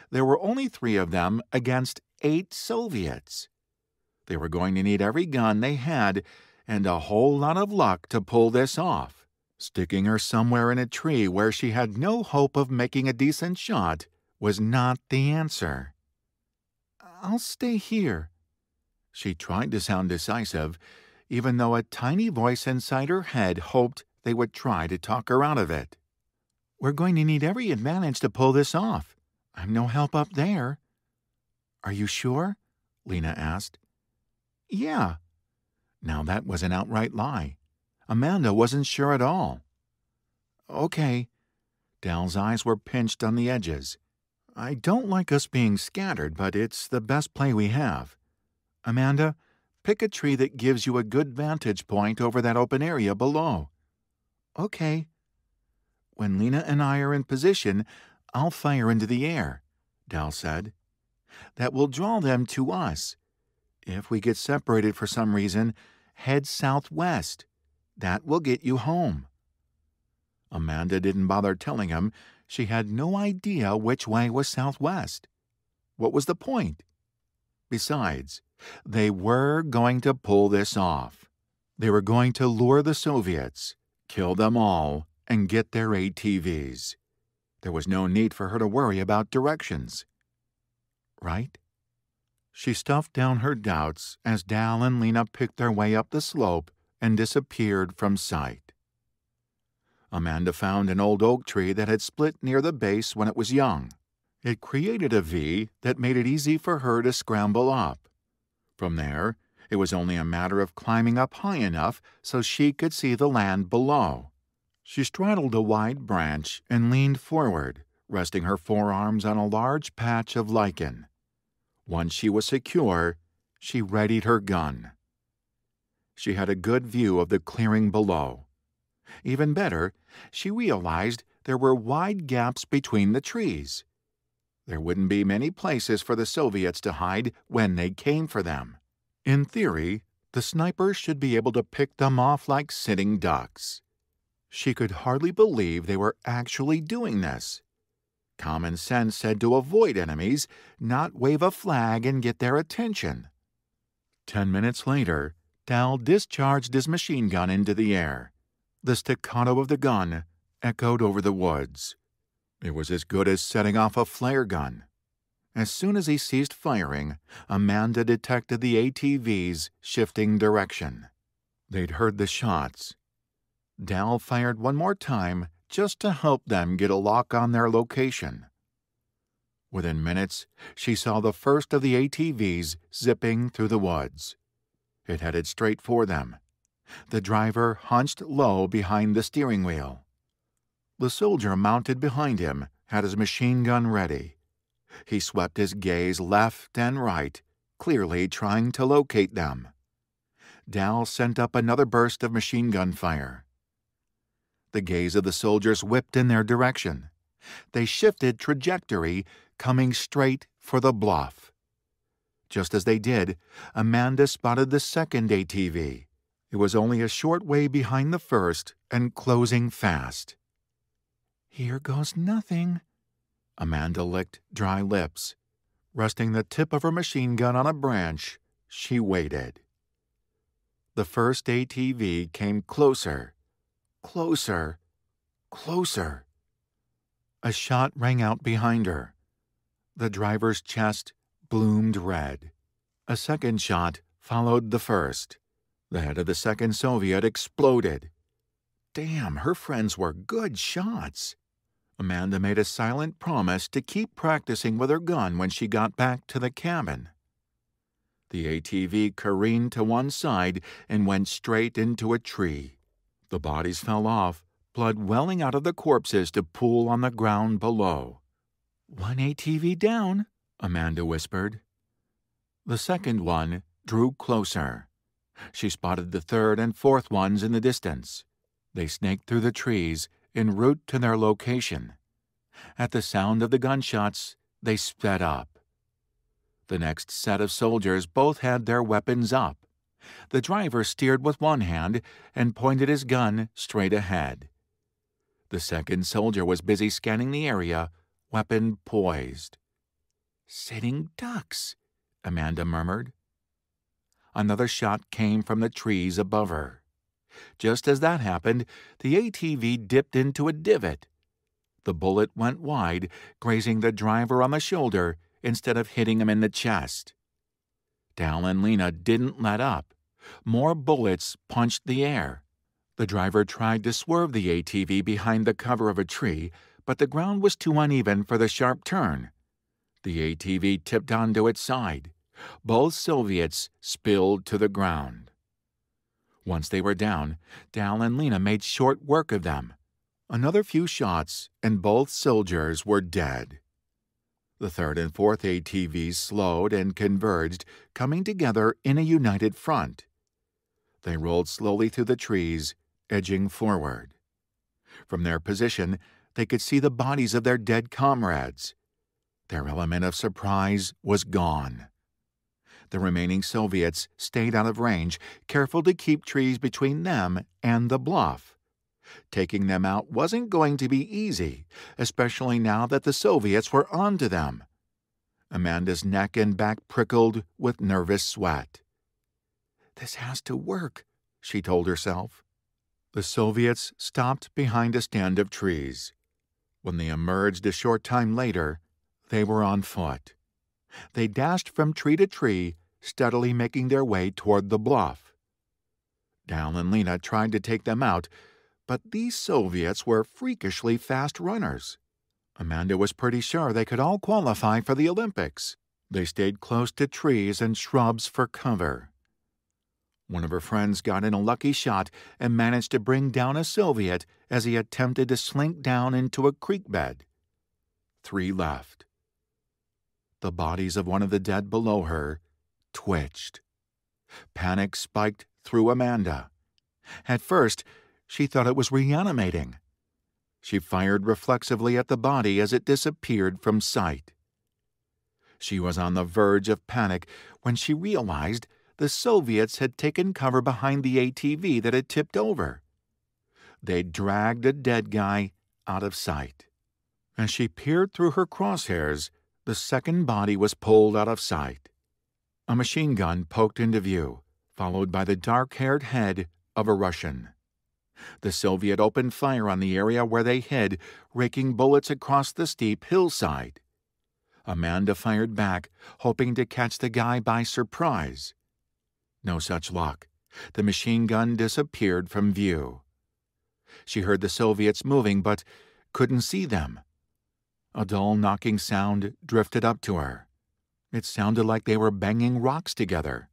There were only 3 of them against 8 Soviets. They were going to need every gun they had and a whole lot of luck to pull this off. Sticking her somewhere in a tree where she had no hope of making a decent shot was not the answer. "I'll stay here." She tried to sound decisive, even though a tiny voice inside her head hoped they would try to talk her out of it. "We're going to need every advantage to pull this off. I'm no help up there." "Are you sure?" Lena asked. "Yeah." Now that was an outright lie. Amanda wasn't sure at all. "Okay." Dal's eyes were pinched on the edges. "I don't like us being scattered, but it's the best play we have. Amanda, pick a tree that gives you a good vantage point over that open area below." "Okay." "When Lena and I are in position, I'll fire into the air," Dal said. "That will draw them to us. If we get separated for some reason, head southwest. That will get you home." Amanda didn't bother telling him. She had no idea which way was southwest. What was the point? Besides, they were going to pull this off. They were going to lure the Soviets, kill them all, and get their ATVs. There was no need for her to worry about directions. Right? She stuffed down her doubts as Dal and Lena picked their way up the slope and disappeared from sight. Amanda found an old oak tree that had split near the base when it was young. It created a V that made it easy for her to scramble up. From there, it was only a matter of climbing up high enough so she could see the land below. She straddled a wide branch and leaned forward, resting her forearms on a large patch of lichen. Once she was secure, she readied her gun. She had a good view of the clearing below. Even better, she realized there were wide gaps between the trees. There wouldn't be many places for the Soviets to hide when they came for them. In theory, the snipers should be able to pick them off like sitting ducks. She could hardly believe they were actually doing this. Common sense said to avoid enemies, not wave a flag and get their attention. 10 minutes later, Dal discharged his machine gun into the air. The staccato of the gun echoed over the woods. It was as good as setting off a flare gun. As soon as he ceased firing, Amanda detected the ATVs shifting direction. They'd heard the shots. Dal fired one more time just to help them get a lock on their location. Within minutes, she saw the first of the ATVs zipping through the woods. It headed straight for them. The driver hunched low behind the steering wheel. The soldier mounted behind him had his machine gun ready. He swept his gaze left and right, clearly trying to locate them. Dal sent up another burst of machine gun fire. The gaze of the soldiers whipped in their direction. They shifted trajectory, coming straight for the bluff. Just as they did, Amanda spotted the second ATV. It was only a short way behind the first and closing fast. "Here goes nothing." Amanda licked dry lips. Resting the tip of her machine gun on a branch, she waited. The first ATV came closer, closer, closer. A shot rang out behind her. The driver's chest bloomed red. A second shot followed the first. The head of the second Soviet exploded. Damn, her friends were good shots. Amanda made a silent promise to keep practicing with her gun when she got back to the cabin. The ATV careened to one side and went straight into a tree. The bodies fell off, blood welling out of the corpses to pool on the ground below. "One ATV down," Amanda whispered. The second one drew closer. She spotted the third and fourth ones in the distance. They snaked through the trees en route to their location. At the sound of the gunshots, they sped up. The next set of soldiers both had their weapons up. The driver steered with one hand and pointed his gun straight ahead. The second soldier was busy scanning the area, weapon poised. "Sitting ducks," Amanda murmured. Another shot came from the trees above her. Just as that happened, the ATV dipped into a divot. The bullet went wide, grazing the driver on the shoulder instead of hitting him in the chest. Dal and Lena didn't let up. More bullets punched the air. The driver tried to swerve the ATV behind the cover of a tree, but the ground was too uneven for the sharp turn. The ATV tipped onto its side. Both Soviets spilled to the ground. Once they were down, Dal and Lena made short work of them. Another few shots, and both soldiers were dead. The third and fourth ATVs slowed and converged, coming together in a united front. They rolled slowly through the trees, edging forward. From their position, they could see the bodies of their dead comrades. Their element of surprise was gone. The remaining Soviets stayed out of range, careful to keep trees between them and the bluff. Taking them out wasn't going to be easy, especially now that the Soviets were onto them. Amanda's neck and back prickled with nervous sweat. "This has to work," she told herself. The Soviets stopped behind a stand of trees. When they emerged a short time later, they were on foot. They dashed from tree to tree, steadily making their way toward the bluff. Dal and Lena tried to take them out, but these Soviets were freakishly fast runners. Amanda was pretty sure they could all qualify for the Olympics. They stayed close to trees and shrubs for cover. One of her friends got in a lucky shot and managed to bring down a Soviet as he attempted to slink down into a creek bed. 3 left. The bodies of one of the dead below her twitched. Panic spiked through Amanda. At first, she thought it was reanimating. She fired reflexively at the body as it disappeared from sight. She was on the verge of panic when she realized the Soviets had taken cover behind the ATV that had tipped over. They dragged a dead guy out of sight. As she peered through her crosshairs, the second body was pulled out of sight. A machine gun poked into view, followed by the dark-haired head of a Russian. The Soviet opened fire on the area where they hid, raking bullets across the steep hillside. Amanda fired back, hoping to catch the guy by surprise. No such luck. The machine gun disappeared from view. She heard the Soviets moving, but couldn't see them. A dull knocking sound drifted up to her. It sounded like they were banging rocks together.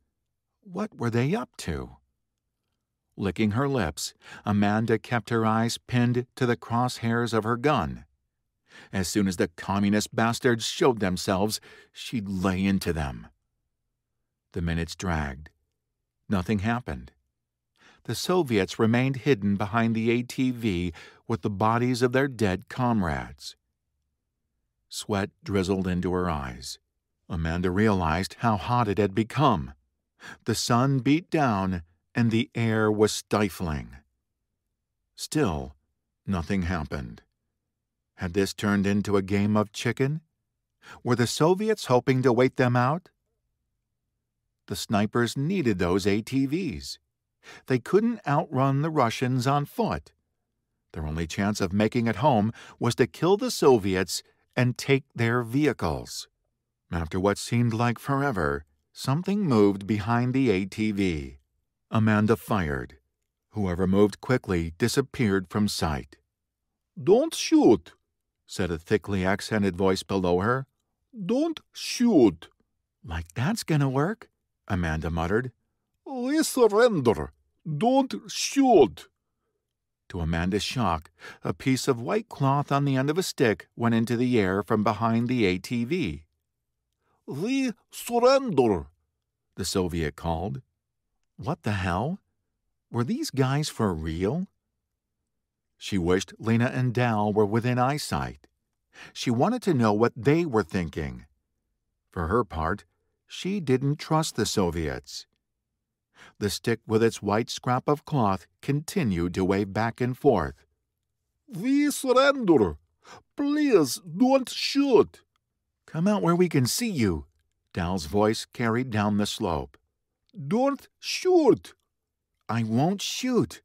What were they up to? Licking her lips, Amanda kept her eyes pinned to the crosshairs of her gun. As soon as the communist bastards showed themselves, she'd lay into them. The minutes dragged. Nothing happened. The Soviets remained hidden behind the ATV with the bodies of their dead comrades. Sweat drizzled into her eyes. Amanda realized how hot it had become. The sun beat down, and the air was stifling. Still, nothing happened. Had this turned into a game of chicken? Were the Soviets hoping to wait them out? The snipers needed those ATVs. They couldn't outrun the Russians on foot. Their only chance of making it home was to kill the Soviets and take their vehicles. After what seemed like forever, something moved behind the ATV. Amanda fired. Whoever moved quickly disappeared from sight. "Don't shoot," said a thickly accented voice below her. "Don't shoot." "Like that's gonna work," Amanda muttered. "We surrender. Don't shoot." To Amanda's shock, a piece of white cloth on the end of a stick went into the air from behind the ATV. "We surrender," the Soviet called. What the hell? Were these guys for real? She wished Lena and Dal were within eyesight. She wanted to know what they were thinking. For her part, she didn't trust the Soviets. The stick with its white scrap of cloth continued to wave back and forth. "We surrender. Please don't shoot." "Come out where we can see you," Dal's voice carried down the slope. "Don't shoot." "I won't shoot.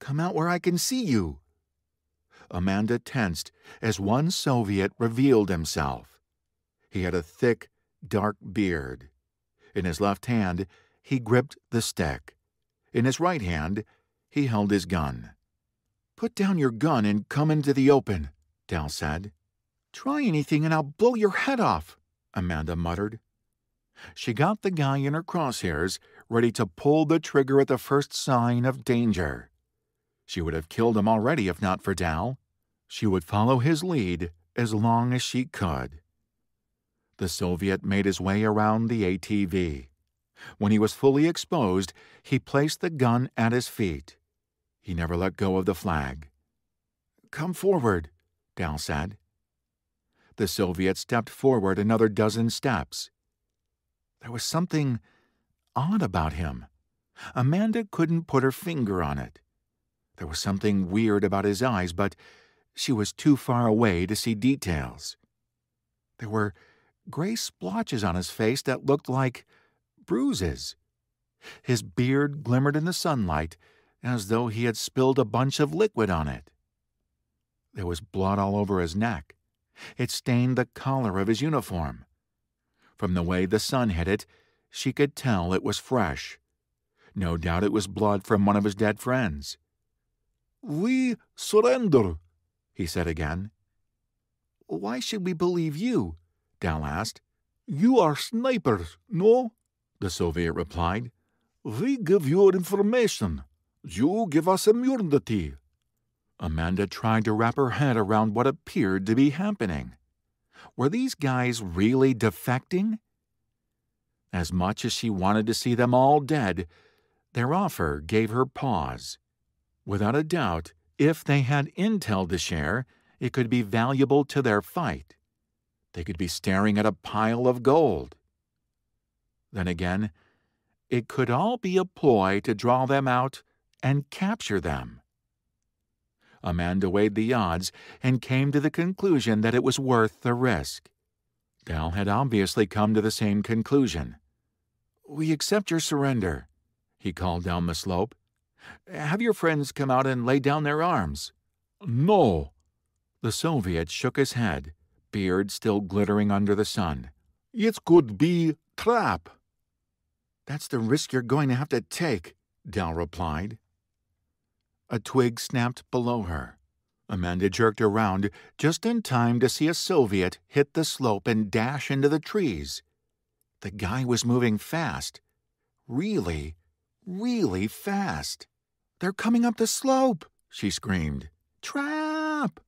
Come out where I can see you." Amanda tensed as one Soviet revealed himself. He had a thick, dark beard. In his left hand, he gripped the stick. In his right hand, he held his gun. "Put down your gun and come into the open," Dal said. "Try anything and I'll blow your head off," Amanda muttered. She got the guy in her crosshairs, ready to pull the trigger at the first sign of danger. She would have killed him already if not for Dal. She would follow his lead as long as she could. The Soviet made his way around the ATV. When he was fully exposed, he placed the gun at his feet. He never let go of the flag. "Come forward," Dal said. The Soviet stepped forward another dozen steps. There was something odd about him. Amanda couldn't put her finger on it. There was something weird about his eyes, but she was too far away to see details. There were gray splotches on his face that looked like bruises. His beard glimmered in the sunlight, as though he had spilled a bunch of liquid on it. There was blood all over his neck. It stained the collar of his uniform. From the way the sun hit it, she could tell it was fresh. No doubt it was blood from one of his dead friends. "We surrender," he said again. "Why should we believe you?" Dal asked. "You are snipers, no?" the Soviet replied. "We give you information. You give us immunity." Amanda tried to wrap her head around what appeared to be happening. Were these guys really defecting? As much as she wanted to see them all dead, their offer gave her pause. Without a doubt, if they had intel to share, it could be valuable to their fight. They could be staring at a pile of gold. Then again, it could all be a ploy to draw them out and capture them. Amanda weighed the odds and came to the conclusion that it was worth the risk. Dal had obviously come to the same conclusion. "We accept your surrender," he called down the slope. "Have your friends come out and lay down their arms." "No." The Soviet shook his head, beard still glittering under the sun. "It could be trap." "That's the risk you're going to have to take," Dal replied. A twig snapped below her. Amanda jerked around just in time to see a Soviet hit the slope and dash into the trees. The guy was moving fast. Really, really fast. "They're coming up the slope," she screamed. "Trap!"